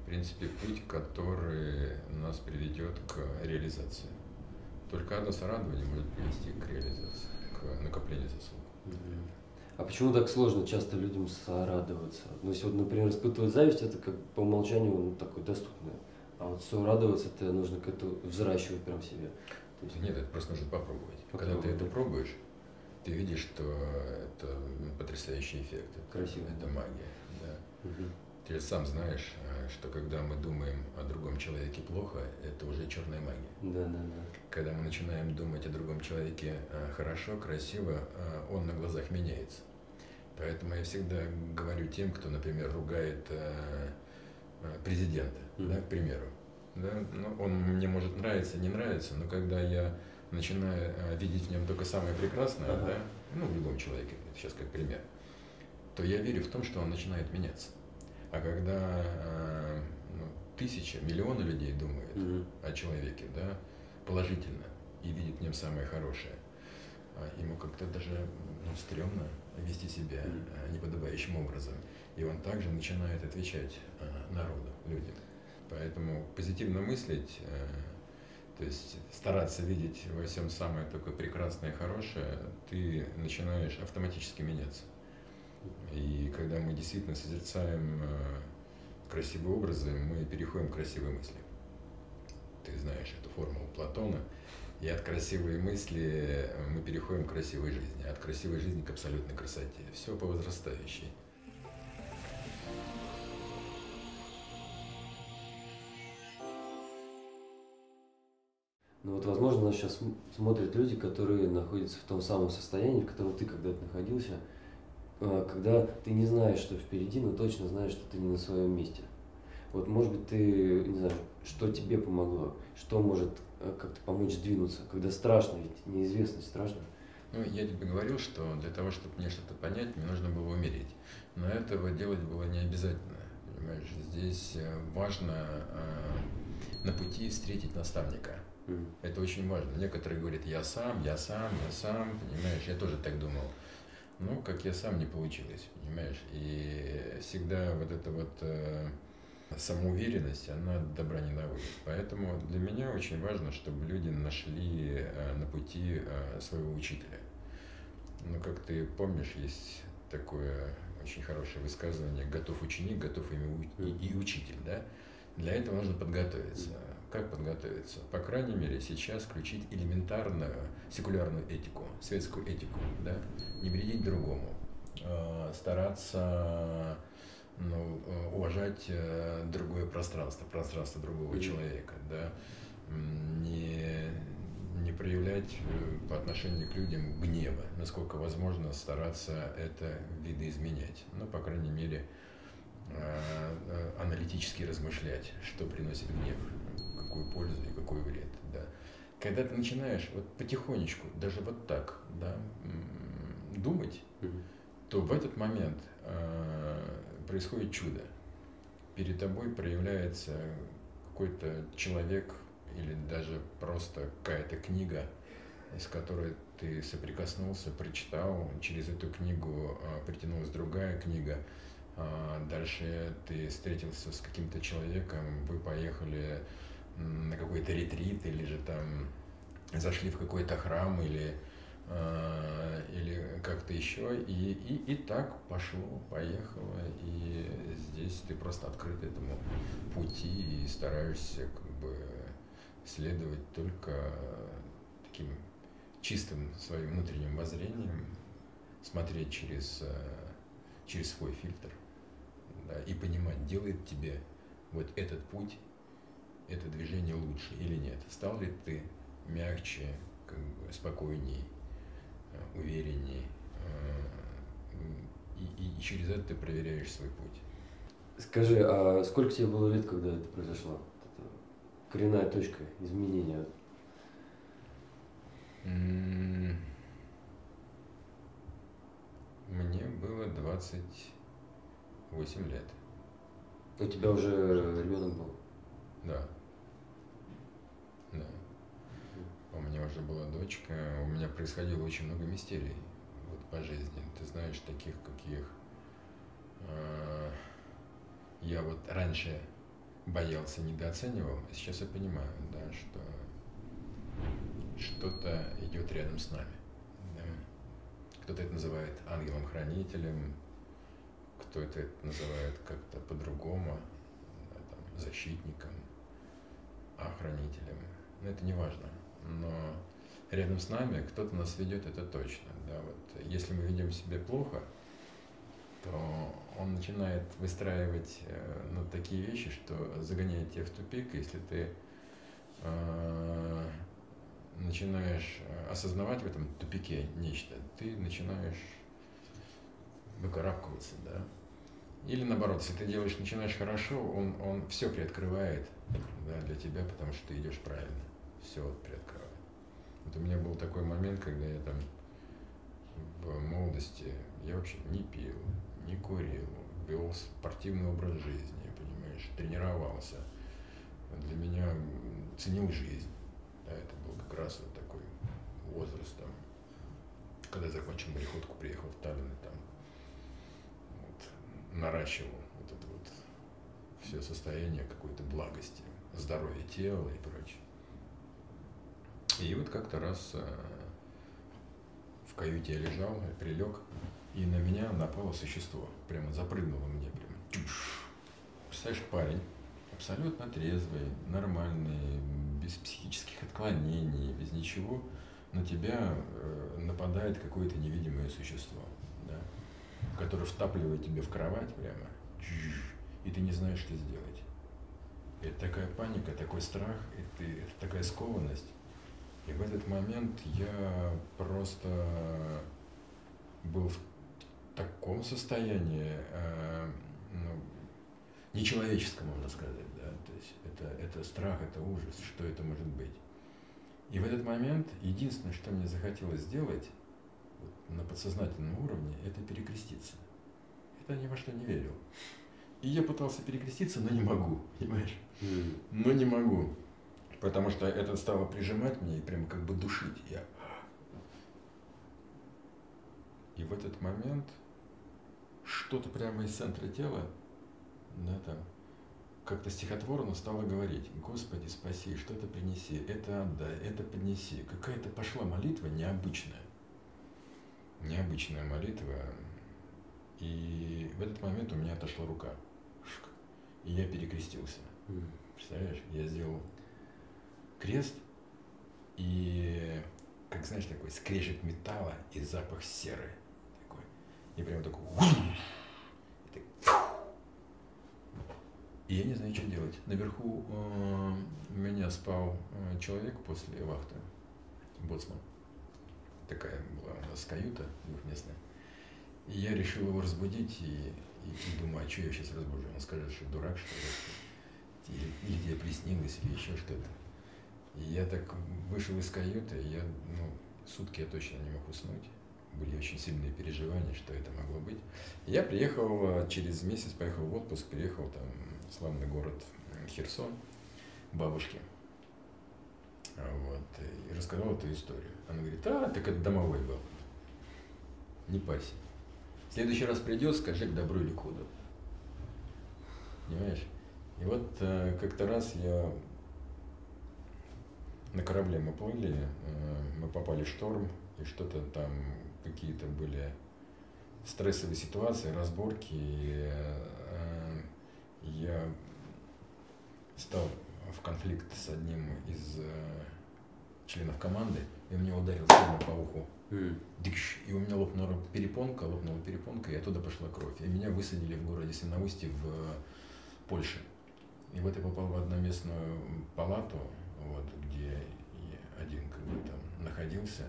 в принципе, путь, который нас приведет к реализации. Только одно сорадование может привести к реализации, к накоплению заслуг. А почему так сложно часто людям сорадоваться? Ну, если, вот, например, испытывать зависть, это как по умолчанию, ну, такое доступное. А вот сорадоваться, это нужно как-то взращивать прям себе. То есть... Нет, это просто нужно попробовать. Попробуем. Когда ты это пробуешь, ты видишь, что это потрясающий эффект. Это, красиво. Это магия. Да. Угу. Ты сам знаешь, что когда мы думаем о другом человеке плохо, это уже черная магия. Да, да, да. Когда мы начинаем думать о другом человеке хорошо, красиво, он на глазах меняется. Поэтому я всегда говорю тем, кто, например, ругает президента, mm-hmm. да, к примеру. Да? Ну, он мне может нравиться, не нравится, но когда я начинаю видеть в нем только самое прекрасное, uh-huh. да, ну, в любом человеке, сейчас как пример, то я верю в том, что он начинает меняться. А когда ну, тысяча, миллионы людей думают mm-hmm. о человеке, да, положительно, и видят в нем самое хорошее, ему как-то даже ну, стрёмно вести себя mm-hmm. неподобающим образом. И он также начинает отвечать народу, людям. Поэтому позитивно мыслить, то есть стараться видеть во всем самое такое прекрасное, хорошее, ты начинаешь автоматически меняться. И когда мы действительно созерцаем красивые образы, мы переходим к красивой мысли. Ты знаешь эту формулу Платона. И от красивой мысли мы переходим к красивой жизни, от красивой жизни к абсолютной красоте. Все по возрастающей. Ну вот, возможно, нас сейчас смотрят люди, которые находятся в том самом состоянии, в котором ты когда-то находился, когда ты не знаешь, что впереди, но точно знаешь, что ты не на своем месте. Вот, может быть, ты, не знаю, что тебе помогло, что может как-то помочь двинуться, когда страшно, ведь неизвестность страшна. Ну, я тебе говорил, что для того, чтобы мне что-то понять, мне нужно было умереть. Но этого делать было не обязательно, понимаешь? Здесь важно э, на пути встретить наставника. Это очень важно. Некоторые говорят, я сам, я сам, я сам, понимаешь, я тоже так думал. Ну, как я сам, не получилось, понимаешь. И всегда вот эта вот э, самоуверенность, она добра не наводит. Поэтому для меня очень важно, чтобы люди нашли э, на пути э, своего учителя. Ну, как ты помнишь, есть такое очень хорошее высказывание: готов ученик, готов и учитель, да? Для этого нужно подготовиться. Как подготовиться? По крайней мере, сейчас включить элементарную секулярную этику, светскую этику, да? Не вредить другому, стараться ну, уважать другое пространство, пространство другого человека, да? не, не проявлять по отношению к людям гнева, насколько возможно стараться это видоизменять, ну, по крайней мере, аналитически размышлять, что приносит гнев, какую пользу и какой вред, да. Когда ты начинаешь вот потихонечку, даже вот так, да, думать, mm-hmm. то в этот момент э, происходит чудо. Перед тобой проявляется какой-то человек или даже просто какая-то книга, с которой ты соприкоснулся, прочитал, через эту книгу э, притянулась другая книга. Дальше ты встретился с каким-то человеком, вы поехали на какой-то ретрит, или же там зашли в какой-то храм, или, или как-то еще, и, и, и так пошло, поехало, и здесь ты просто открыт этому пути и стараешься как бы следовать только таким чистым своим внутренним воззрением, смотреть через, через свой фильтр. Да, и понимать, делает тебе вот этот путь, это движение лучше или нет. Стал ли ты мягче, как бы спокойней, уверенней, и, и через это ты проверяешь свой путь. Скажи, а сколько тебе было лет, когда это произошло? Это коренная точка изменения. Мне было двадцать восемь лет. У тебя уже ребенок был? Да. Да. У меня уже была дочка. У меня происходило очень много мистерий вот, по жизни. Ты знаешь, таких, каких э, я вот раньше боялся, недооценивал. Сейчас я понимаю, да, что что-то идет рядом с нами. Да. Кто-то это называет ангелом-хранителем. Кто-то это называет как-то по-другому, да, там, защитником, охранителем. Но это не важно. Но рядом с нами кто-то нас ведет, это точно. Да, вот. Если мы ведем себя плохо, то он начинает выстраивать ну, такие вещи, что загоняет тебя в тупик, если ты э, начинаешь осознавать в этом тупике нечто, ты начинаешь выкарабкиваться, да. Или наоборот, если ты делаешь, начинаешь хорошо, он, он все приоткрывает, да, для тебя, потому что ты идешь правильно, все приоткрывает. Вот у меня был такой момент, когда я там в молодости, я вообще не пил, не курил, вел спортивный образ жизни, понимаешь, тренировался. Для меня ценил жизнь, да, это был как раз вот такой возраст, там, когда закончил мореходку, приехал в Таллин, там, вот, наращивал вот это вот все состояние какой-то благости, здоровья тела и прочее. И вот как-то раз в каюте я лежал, я прилег, и на меня напало существо, прямо запрыгнуло мне, прям. Представляешь, парень, абсолютно трезвый, нормальный, без психических отклонений, без ничего, на тебя э, нападает какое-то невидимое существо, да, которое втапливает тебя в кровать прямо, и ты не знаешь, что сделать. Это такая паника, такой страх, это, это такая скованность. И в этот момент я просто был в В таком состоянии, э, ну, нечеловеческом, можно сказать, да, то есть это, это страх, это ужас, что это может быть. И в этот момент единственное, что мне захотелось сделать вот, на подсознательном уровне, это перекреститься. Это ни во что не верил. И я пытался перекреститься, но не могу, понимаешь? Mm. Но не могу, потому что это стало прижимать меня и прям как бы душить. Я... И в этот момент что-то прямо из центра тела, да, там, как-то стихотворно стало говорить: «Господи, спаси, что-то принеси, это отдай, это поднеси». Какая-то пошла молитва необычная, необычная молитва. И в этот момент у меня отошла рука, и я перекрестился. Представляешь, я сделал крест, и как, знаешь, такой скрежет металла и запах серы. Такой. И прям такой... И, так... и я не знаю, что делать. Наверху э, у меня спал э, человек после вахты. Боцман. Такая была у нас каюта двухместная. И я решил его разбудить и, и, и думаю, а что я сейчас разбужу? Он скажет, что дурак, что ли. Или, или тебе приснилось, или еще что-то. Я так вышел из каюты, я, ну, сутки я точно не мог уснуть. Были очень сильные переживания, что это могло быть. Я приехал, через месяц поехал в отпуск, приехал там в славный город Херсон, бабушке. Вот, и рассказал эту историю. Она говорит: а, так это домовой был. Не парься. В следующий раз придет, скажи к добру или к худу. Понимаешь? И вот как-то раз я... На корабле мы плыли, мы попали в шторм, и что-то там, какие-то были стрессовые ситуации, разборки. И я стал в конфликт с одним из членов команды, и мне ударил сильно по уху. И у меня лопнула перепонка, лопнула перепонка, и оттуда пошла кровь. И меня высадили в городе Синаусти в Польше. И вот я попал в одноместную палату, вот, где я один как бы там находился,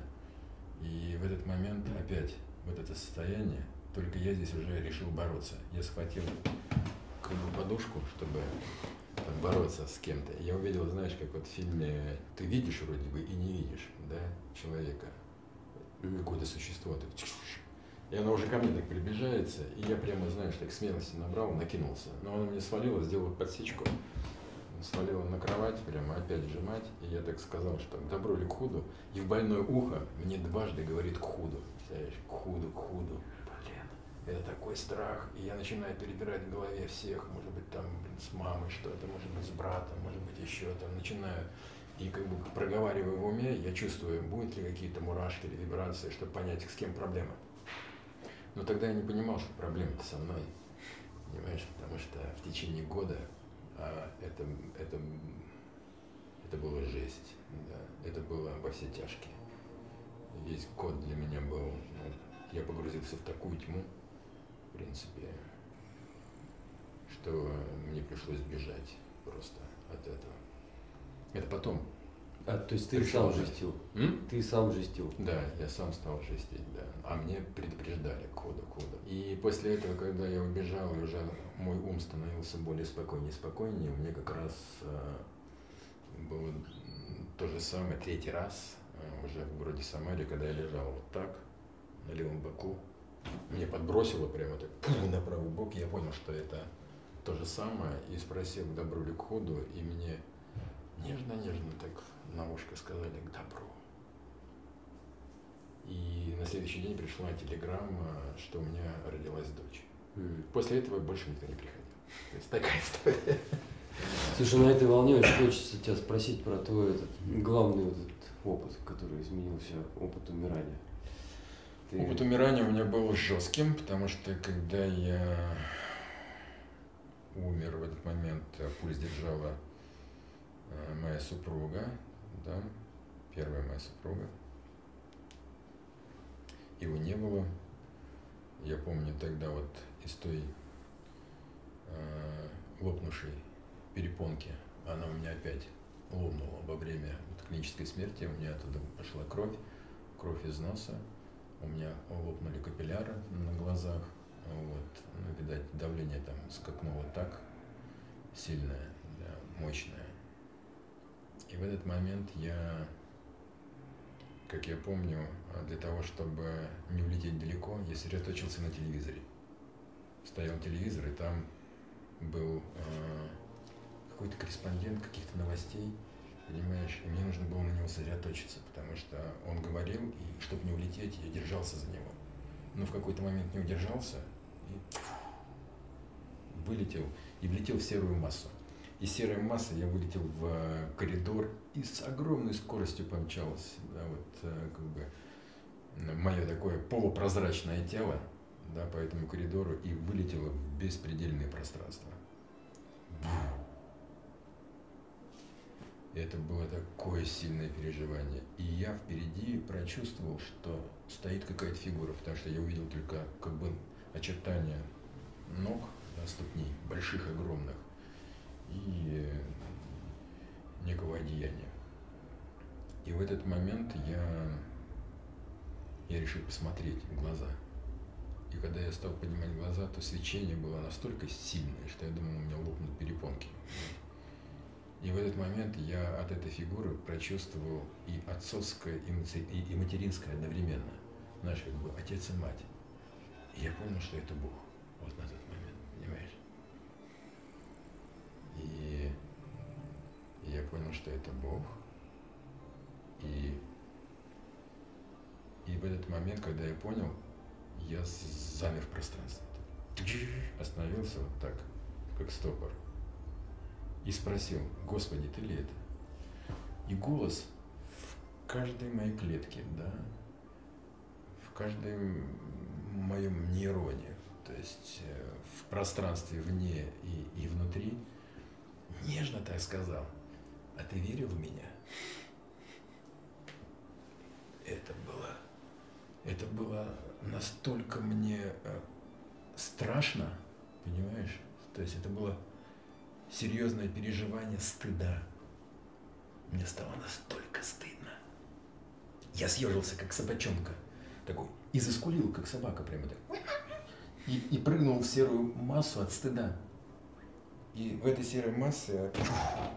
и в этот момент опять вот это состояние, только я здесь уже решил бороться. Я схватил как бы подушку, чтобы там, бороться с кем-то. Я увидел, знаешь, как вот в фильме ты видишь вроде бы и не видишь, да, человека, какое-то существо, так, и оно уже ко мне так приближается, и я прямо, знаешь, так смелости набрал, накинулся, но оно мне свалило, сделало подсечку. Свалила на кровать, прямо опять сжимать, и я так сказал, что к добру или к худу, и в больное ухо мне дважды говорит к худу, представляешь, к худу, к худу, блин, это такой страх, и я начинаю перебирать в голове всех, может быть, там, блин, с мамой что-то, может быть, с братом, может быть, еще там, начинаю, и как бы проговариваю в уме, я чувствую, будут ли какие-то мурашки или вибрации, чтобы понять, с кем проблема. Но тогда я не понимал, что проблема-то со мной, понимаешь, потому что в течение года А это, это, это была жесть, да. Это было во все тяжкие. Весь год для меня был, ну, я погрузился в такую тьму, в принципе, что мне пришлось бежать просто от этого. Это потом. А, то есть ты сам жестил? М? Ты сам жестил? Да, я сам стал жестить, да. А мне предупреждали кода, кода. И после этого, когда я убежал, и уже мой ум становился более спокойнее и спокойнее, у меня как раз э, было то же самое третий раз, э, уже в городе Самаре, когда я лежал вот так, на левом боку. Мне подбросило прямо так, пум, на правый бок. Я понял, что это то же самое, и спросил, к добру ли к ходу, и мне нежно-нежно так на ушко сказали к добру. И на следующий день пришла телеграмма, что у меня родилась дочь. Mm. После этого больше никто не приходил. То есть такая история. Слушай, на этой волне очень хочется тебя спросить про твой этот, главный вот этот опыт, который изменился, опыт умирания. Ты... Опыт умирания у меня был жестким, потому что когда я умер в этот момент, пульс держала моя супруга, да, первая моя супруга, его не было. Я помню тогда вот из той э, лопнувшей перепонки, она у меня опять лопнула во время вот, клинической смерти, у меня оттуда пошла кровь, кровь из носа, у меня лопнули капилляры на глазах, вот, ну, видать, давление там скакнуло так сильное, да, мощное. И в этот момент я, как я помню, для того, чтобы не улететь далеко, я сосредоточился на телевизоре. Стоял телевизор, и там был э, какой-то корреспондент каких-то новостей, понимаешь, и мне нужно было на него сосредоточиться, потому что он говорил, и чтобы не улететь, я держался за него. Но в какой-то момент не удержался и вылетел, и влетел в серую массу. Из серой массы я вылетел в коридор и с огромной скоростью помчалось. Да, вот, как бы, мое такое полупрозрачное тело, да, по этому коридору и вылетело в беспредельное пространство. И это было такое сильное переживание. И я впереди прочувствовал, что стоит какая-то фигура, потому что я увидел только как бы очертания ног, да, ступней, больших, огромных, и некого одеяния. И в этот момент я, я решил посмотреть в глаза. И когда я стал поднимать глаза, то свечение было настолько сильное, что я думал, у меня лопнут перепонки. И в этот момент я от этой фигуры прочувствовал и отцовское, и материнское одновременно. Наш как бы отец и мать. И я понял, что это Бог. Вот на тот момент, понимаешь? И я понял, что это Бог. И, и в этот момент, когда я понял, я замер в пространстве. Остановился вот так, как стопор. И спросил: Господи, ты ли это? И голос в каждой моей клетке, да, в каждом моем нейроне, то есть в пространстве вне и, и внутри, нежно так сказал: а ты верил в меня? Это было, это было настолько мне страшно, понимаешь? То есть это было серьезное переживание стыда. Мне стало настолько стыдно. Я съежился, как собачонка, такой, и заскулил, как собака, прямо так. И, и прыгнул в серую массу от стыда. И в этой серой массе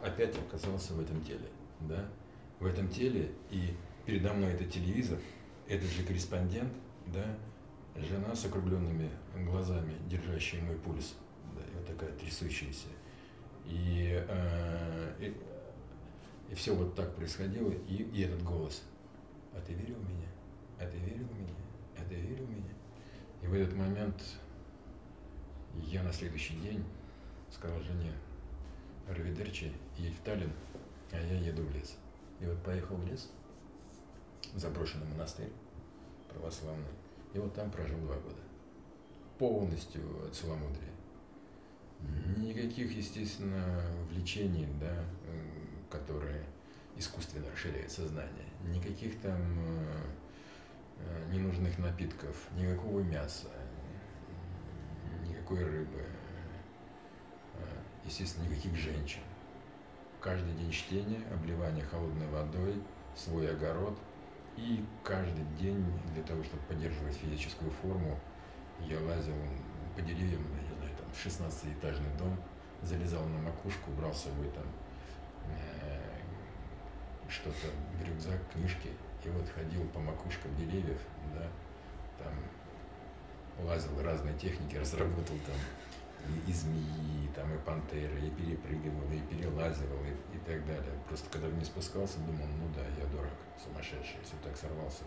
опять оказался в этом теле, да, в этом теле, и передо мной этот телевизор, этот же корреспондент, да, жена с округленными глазами, держащая мой пульс, да, и вот такая трясущаяся, и, э, и, и все вот так происходило, и, и этот голос: а ты верил в меня, а ты верил в меня, а ты верил в меня. И в этот момент я на следующий день сказал жене: аривидерчи, едь в Таллин, а я еду в лес. И вот поехал в лес, в заброшенный монастырь православный, и вот там прожил два года. Полностью от целомудрия. Никаких, естественно, влечений, да, которые искусственно расширяют сознание. Никаких там э, ненужных напитков, никакого мяса, никакой рыбы. естественно, никаких женщин. Каждый день чтения, обливание холодной водой, свой огород. И каждый день, для того, чтобы поддерживать физическую форму, я лазил по деревьям, я знаю, там шестнадцатиэтажный дом, залезал на макушку, брал с собой там э, что-то в рюкзак, книжки, и вот ходил по макушкам деревьев, да, там лазил разные техники, разработал там и, и змеи, там, и пантеры, и перепрыгивал, и перелазивал, и, и так далее. Просто когда вниз спускался, думал, ну да, я дурак, сумасшедший, если так сорвался,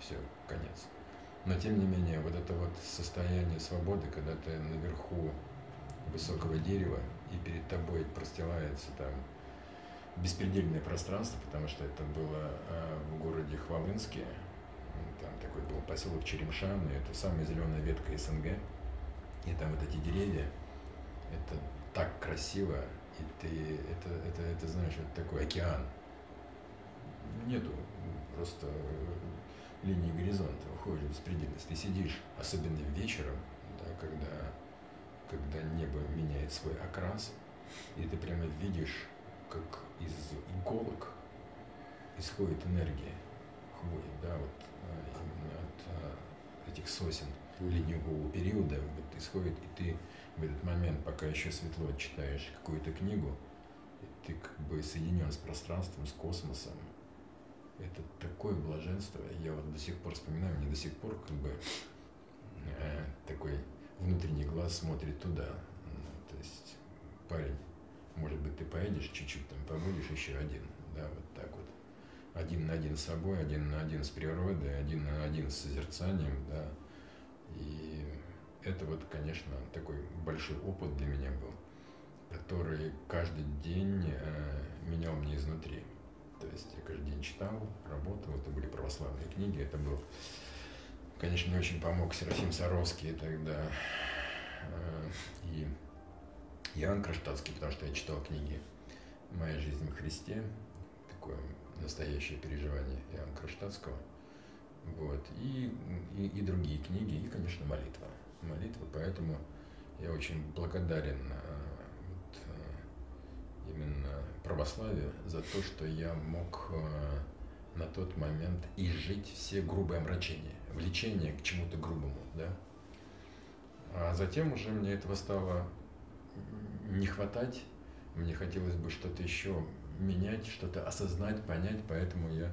все, конец. Но тем не менее, вот это вот состояние свободы, когда ты наверху высокого дерева, и перед тобой простилается там беспредельное пространство, потому что это было в городе Хвалынске, там такой был поселок Черемшан, и это самая зеленая ветка СНГ, и там вот эти деревья, это так красиво, и ты, это, это, это знаешь, это такой океан, нету просто линии горизонта, уходишь в беспредельность, ты сидишь, особенно вечером, да, когда... когда небо меняет свой окрас, и ты прямо видишь, как из иголок исходит энергия хвои, да, вот именно от этих сосен ледникового периода вот исходит, и ты в этот момент, пока еще светло, читаешь какую-то книгу, и ты как бы соединен с пространством, с космосом. Это такое блаженство, я вот до сих пор вспоминаю, мне до сих пор как бы э, такой внутренний глаз смотрит туда, ну, то есть, парень, может быть, ты поедешь чуть-чуть, там побудешь еще один, да, вот так вот, один на один с собой, один на один с природой, один на один с созерцанием, да, и это вот, конечно, такой большой опыт для меня был, который каждый день э, менял мне изнутри, то есть я каждый день читал, работал, это были православные книги, это был... Конечно, мне очень помог Серафим Саровский тогда и Иоанн Кронштадтский, потому что я читал книги «Моя жизнь во Христе», такое настоящее переживание Иоанна Кронштадтского, вот, и, и, и другие книги, и, конечно, молитва. Молитва, поэтому я очень благодарен вот, именно православию за то, что я мог на тот момент и жить все грубые омрачения, влечение к чему-то грубому, да. А затем уже мне этого стало не хватать, мне хотелось бы что-то еще менять, что-то осознать, понять, поэтому я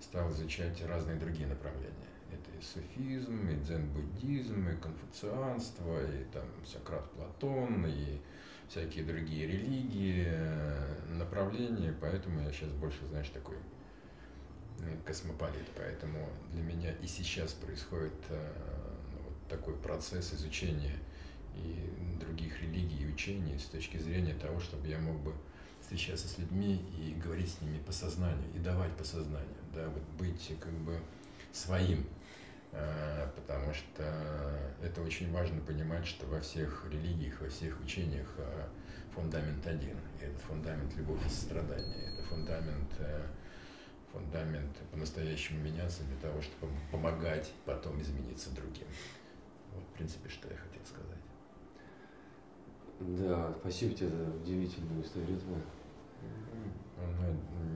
стал изучать разные другие направления. Это и суфизм, и дзен-буддизм, и конфуцианство, и там Сократ, Платон, и всякие другие религии, направления, поэтому я сейчас больше, знаешь, такой... космополит, поэтому для меня и сейчас происходит э, вот такой процесс изучения и других религий и учений с точки зрения того, чтобы я мог бы встречаться с людьми и говорить с ними по сознанию, и давать по сознанию, да, вот быть как бы своим, э, потому что это очень важно понимать, что во всех религиях, во всех учениях э, фундамент один, и это фундамент любовь и сострадания, это фундамент э, фундамент по-настоящему меняться для того, чтобы помогать потом измениться другим. Вот, в принципе, что я хотел сказать. Да, спасибо тебе за удивительную историю. Она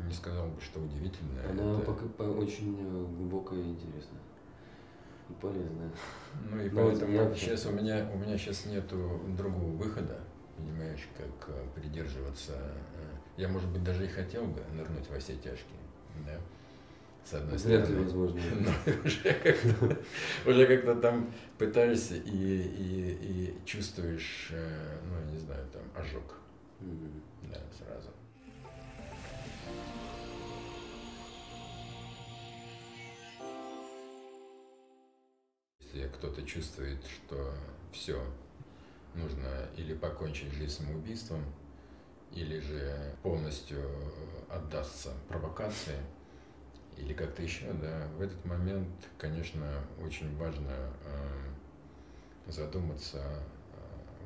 не сказала бы, что удивительная. Она это... пока очень глубокая и интересная. И полезная. Ну и но поэтому сейчас у меня, у меня сейчас нету другого выхода, понимаешь, как придерживаться. Я, может быть, даже и хотел бы нырнуть во все тяжкие. Да. С одной вряд стороны, ли возможно. Уже как-то, уже как-то там пытаешься и, и, и чувствуешь, ну, я не знаю, там ожог. Mm-hmm. Да, сразу. Если кто-то чувствует, что все, нужно или покончить жизнь самоубийством, или же полностью отдастся провокации, или как-то еще, да, в этот момент, конечно, очень важно э, задуматься э,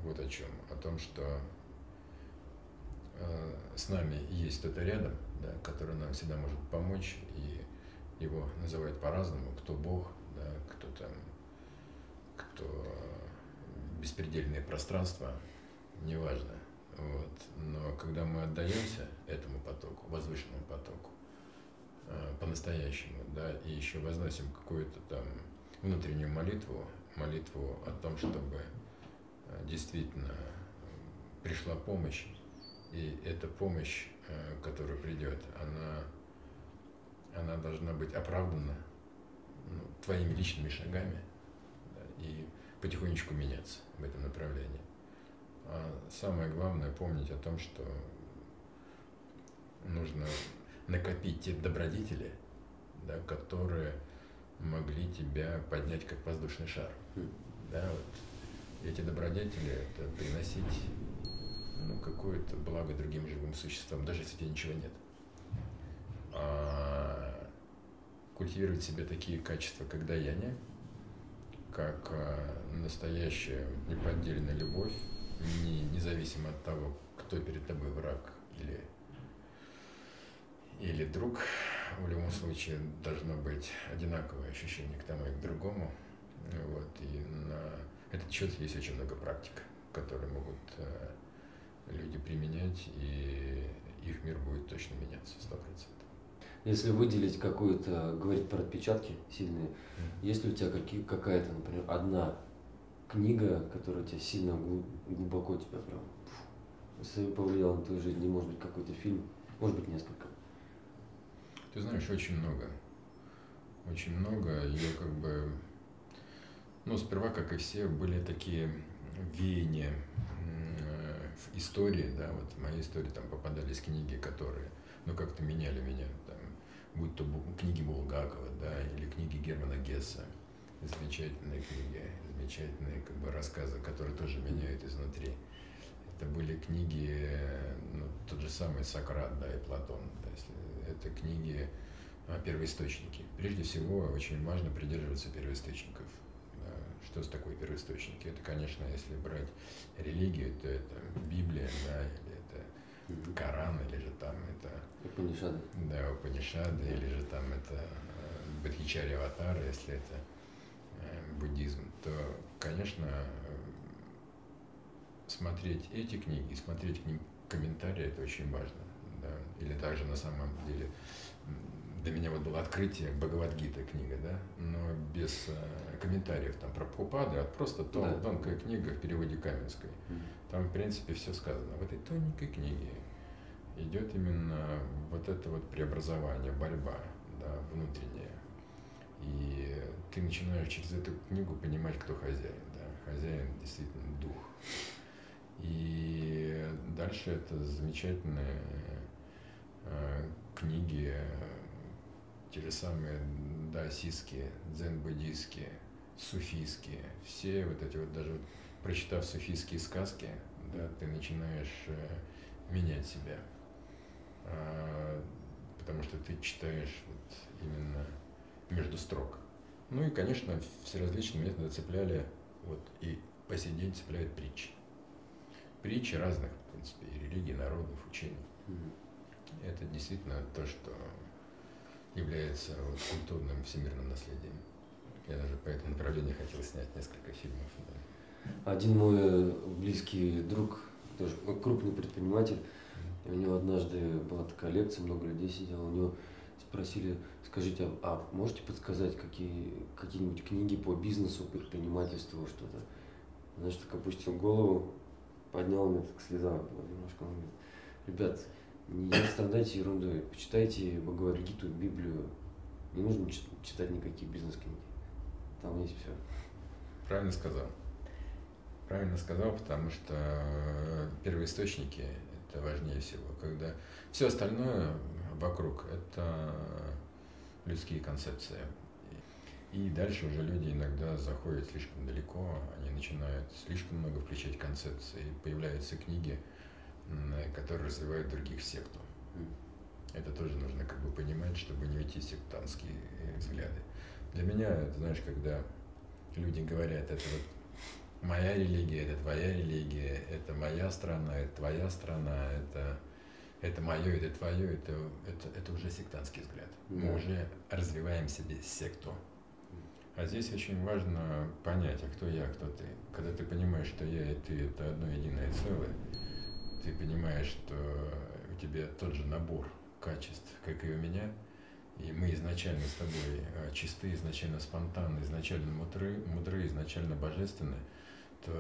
вот о чем, о том, что э, с нами есть кто-то рядом, да, который нам всегда может помочь, и его называют по-разному, кто Бог, да, кто там, кто беспредельное пространство, неважно. Вот. Но когда мы отдаемся этому потоку, возвышенному потоку, по-настоящему, да, и еще возносим какую-то там внутреннюю молитву, молитву о том, чтобы действительно пришла помощь, и эта помощь, которая придет, она, она должна быть оправдана, ну, твоими личными шагами, да, и потихонечку меняться в этом направлении. А самое главное — помнить о том, что нужно накопить те добродетели, да, которые могли тебя поднять как воздушный шар. Да, вот. Эти добродетели — это приносить, ну, какое-то благо другим живым существам, даже если тебе ничего нет. А культивировать в себе такие качества, как даяние, как настоящая неподдельная любовь, не, независимо от того, кто перед тобой — враг или, или друг. В любом случае должно быть одинаковое ощущение к тому и к другому. Вот. И на этот счет есть очень много практик, которые могут люди применять, и их мир будет точно меняться, сто процентов. Если выделить какую-то, говорить про отпечатки сильные, mm-hmm. есть ли у тебя какая-то, например, одна книга, которая тебя сильно глубоко тебя прям повлияла на твою жизнь, не может быть какой-то фильм, может быть несколько? Ты знаешь, очень много, очень много. Я как бы, ну, сперва, как и все, были такие веяния в истории, да, вот в моей истории там попадались книги, которые, ну, как-то меняли меня, там, будь то книги Булгакова, да, или книги Германа Гесса, замечательные книги, замечательные как бы рассказы, которые тоже меняют изнутри. Это были книги, ну, тот же самый Сократ, да, и Платон, да, это книги, а, первоисточники. Прежде всего, очень важно придерживаться первоисточников. Да. Что такое первоисточники? Это, конечно, если брать религию, то это Библия, да, или это Коран, или же там это... Упанишады. Да, Упанишады, или же там это Бодхичарьяватара, если это буддизм, то, конечно, смотреть эти книги и смотреть к ним комментарии — это очень важно. Да? Или также на самом деле для меня вот было открытие — Бхагавадгита книга, да, но без э, комментариев там про Пхупады, а просто тон, да. Тонкая книга в переводе Каменской. Mm-hmm. Там в принципе все сказано. В этой тоненькой книге идет именно вот это вот преобразование, борьба, да, внутренняя. И ты начинаешь через эту книгу понимать, кто хозяин. Да? Хозяин действительно дух. И дальше это замечательные э, книги, те же самые даосистские, дзен-буддийские, суфийские. Все вот эти вот, даже вот, прочитав суфийские сказки, да, ты начинаешь э, менять себя. Э, потому что ты читаешь вот именно между строк. Ну и, конечно, все различные методы цепляли, вот, и по сей день цепляют притчи. Притчи разных, в принципе, и религий, народов, учений. Mm-hmm. Это действительно то, что является вот культурным всемирным наследием. Я даже по этому направлению хотел снять несколько фильмов. Да. Один мой близкий друг, тоже крупный предприниматель, mm-hmm. у него однажды была такая лекция, много людей сидело, у него спросили: скажите, а, а можете подсказать какие, какие-нибудь книги по бизнесу, предпринимательству, что-то? Значит, так опустил голову, поднял меня, так слеза немножко. Он говорит: ребят, не страдайте ерундой, почитайте Бхагавадгиту, Библию, не нужно читать никакие бизнес-книги, там есть все. Правильно сказал. Правильно сказал, потому что первоисточники — это важнее всего, когда все остальное вокруг — это людские концепции. И дальше уже люди иногда заходят слишком далеко, они начинают слишком много включать концепции, и появляются книги, которые развивают других секту. Это тоже нужно как бы понимать, чтобы не уйти в сектантские взгляды. Для меня, знаешь, когда люди говорят: это вот моя религия, это твоя религия, это моя страна, это твоя страна, это... это мое, это твое, это, это, это уже сектантский взгляд. Мы да. уже развиваем себе секту. А здесь очень важно понять, а кто я, а кто ты. Когда ты понимаешь, что я и ты — это одно единое целое, ты понимаешь, что у тебя тот же набор качеств, как и у меня, и мы изначально с тобой чисты, изначально спонтанны, изначально мудры, мудры, изначально божественны, то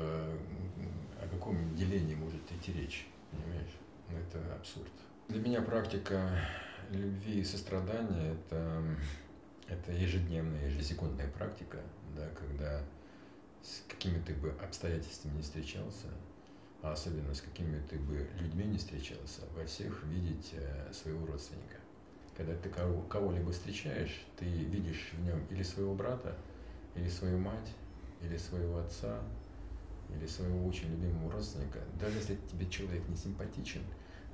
о каком делении может идти речь, понимаешь? Ну, это абсурд. Для меня практика любви и сострадания – это, это ежедневная, ежесекундная практика, да, когда с какими ты бы обстоятельствами не встречался, а особенно с какими ты бы людьми не встречался, во всех видеть своего родственника. Когда ты кого-либо встречаешь, ты видишь в нем или своего брата, или свою мать, или своего отца, или своего очень любимого родственника. Даже если тебе человек не симпатичен,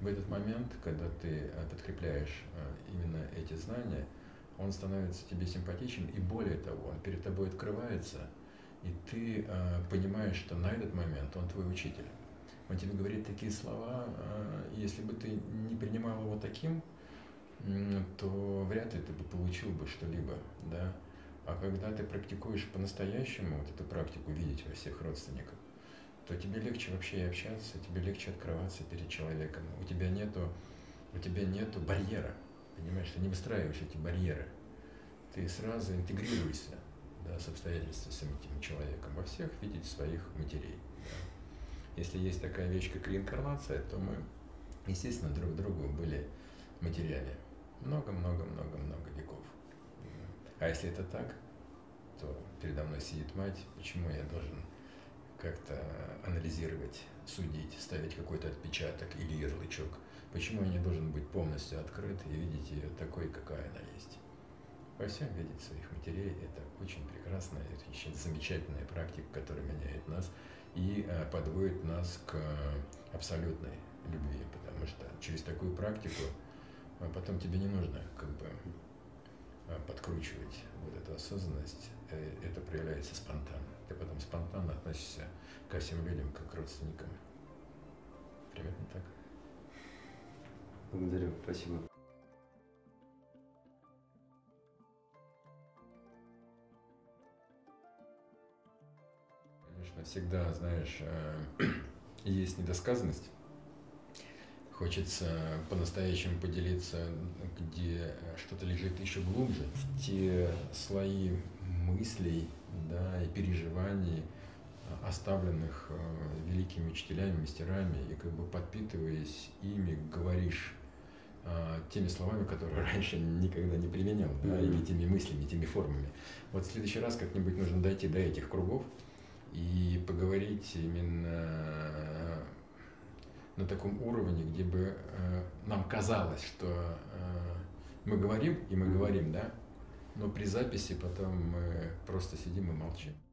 в этот момент, когда ты подкрепляешь именно эти знания, он становится тебе симпатичен, и более того, он перед тобой открывается, и ты понимаешь, что на этот момент он твой учитель. Он тебе говорит такие слова, если бы ты не принимал его таким, то вряд ли ты бы получил бы что-либо, да. А когда ты практикуешь по-настоящему вот эту практику видеть во всех родственниках, то тебе легче вообще общаться, тебе легче открываться перед человеком. У тебя нету, у тебя нету барьера, понимаешь, ты не выстраиваешь эти барьеры. Ты сразу интегрируешься, да, с обстоятельствами, с этим человеком, во всех видеть своих матерей. Да. Если есть такая вещь, как реинкарнация, то мы, естественно, друг другу были матерями. Много-много-много-много веков. А если это так, то передо мной сидит мать, почему я должен как-то анализировать, судить, ставить какой-то отпечаток или ярлычок? Почему я не должен быть полностью открыт и видеть ее такой, какая она есть? Во всем видеть своих матерей – это очень прекрасная, это очень замечательная практика, которая меняет нас и подводит нас к абсолютной любви, потому что через такую практику потом тебе не нужно как бы подкручивать вот эту осознанность, это проявляется спонтанно. Ты потом спонтанно относишься ко всем людям, как к родственникам. Примерно так. Благодарю, спасибо. Конечно, всегда, знаешь, есть недосказанность. Хочется по-настоящему поделиться, где что-то лежит еще глубже, те слои мыслей, да, и переживаний, оставленных великими учителями, мастерами, и как бы подпитываясь ими, говоришь теми словами, которые раньше никогда не применял, да, или теми мыслями, теми формами. Вот в следующий раз как-нибудь нужно дойти до этих кругов и поговорить именно на таком уровне, где бы э, нам казалось, что э, мы говорим, и мы говорим, да, но при записи потом мы просто сидим и молчим.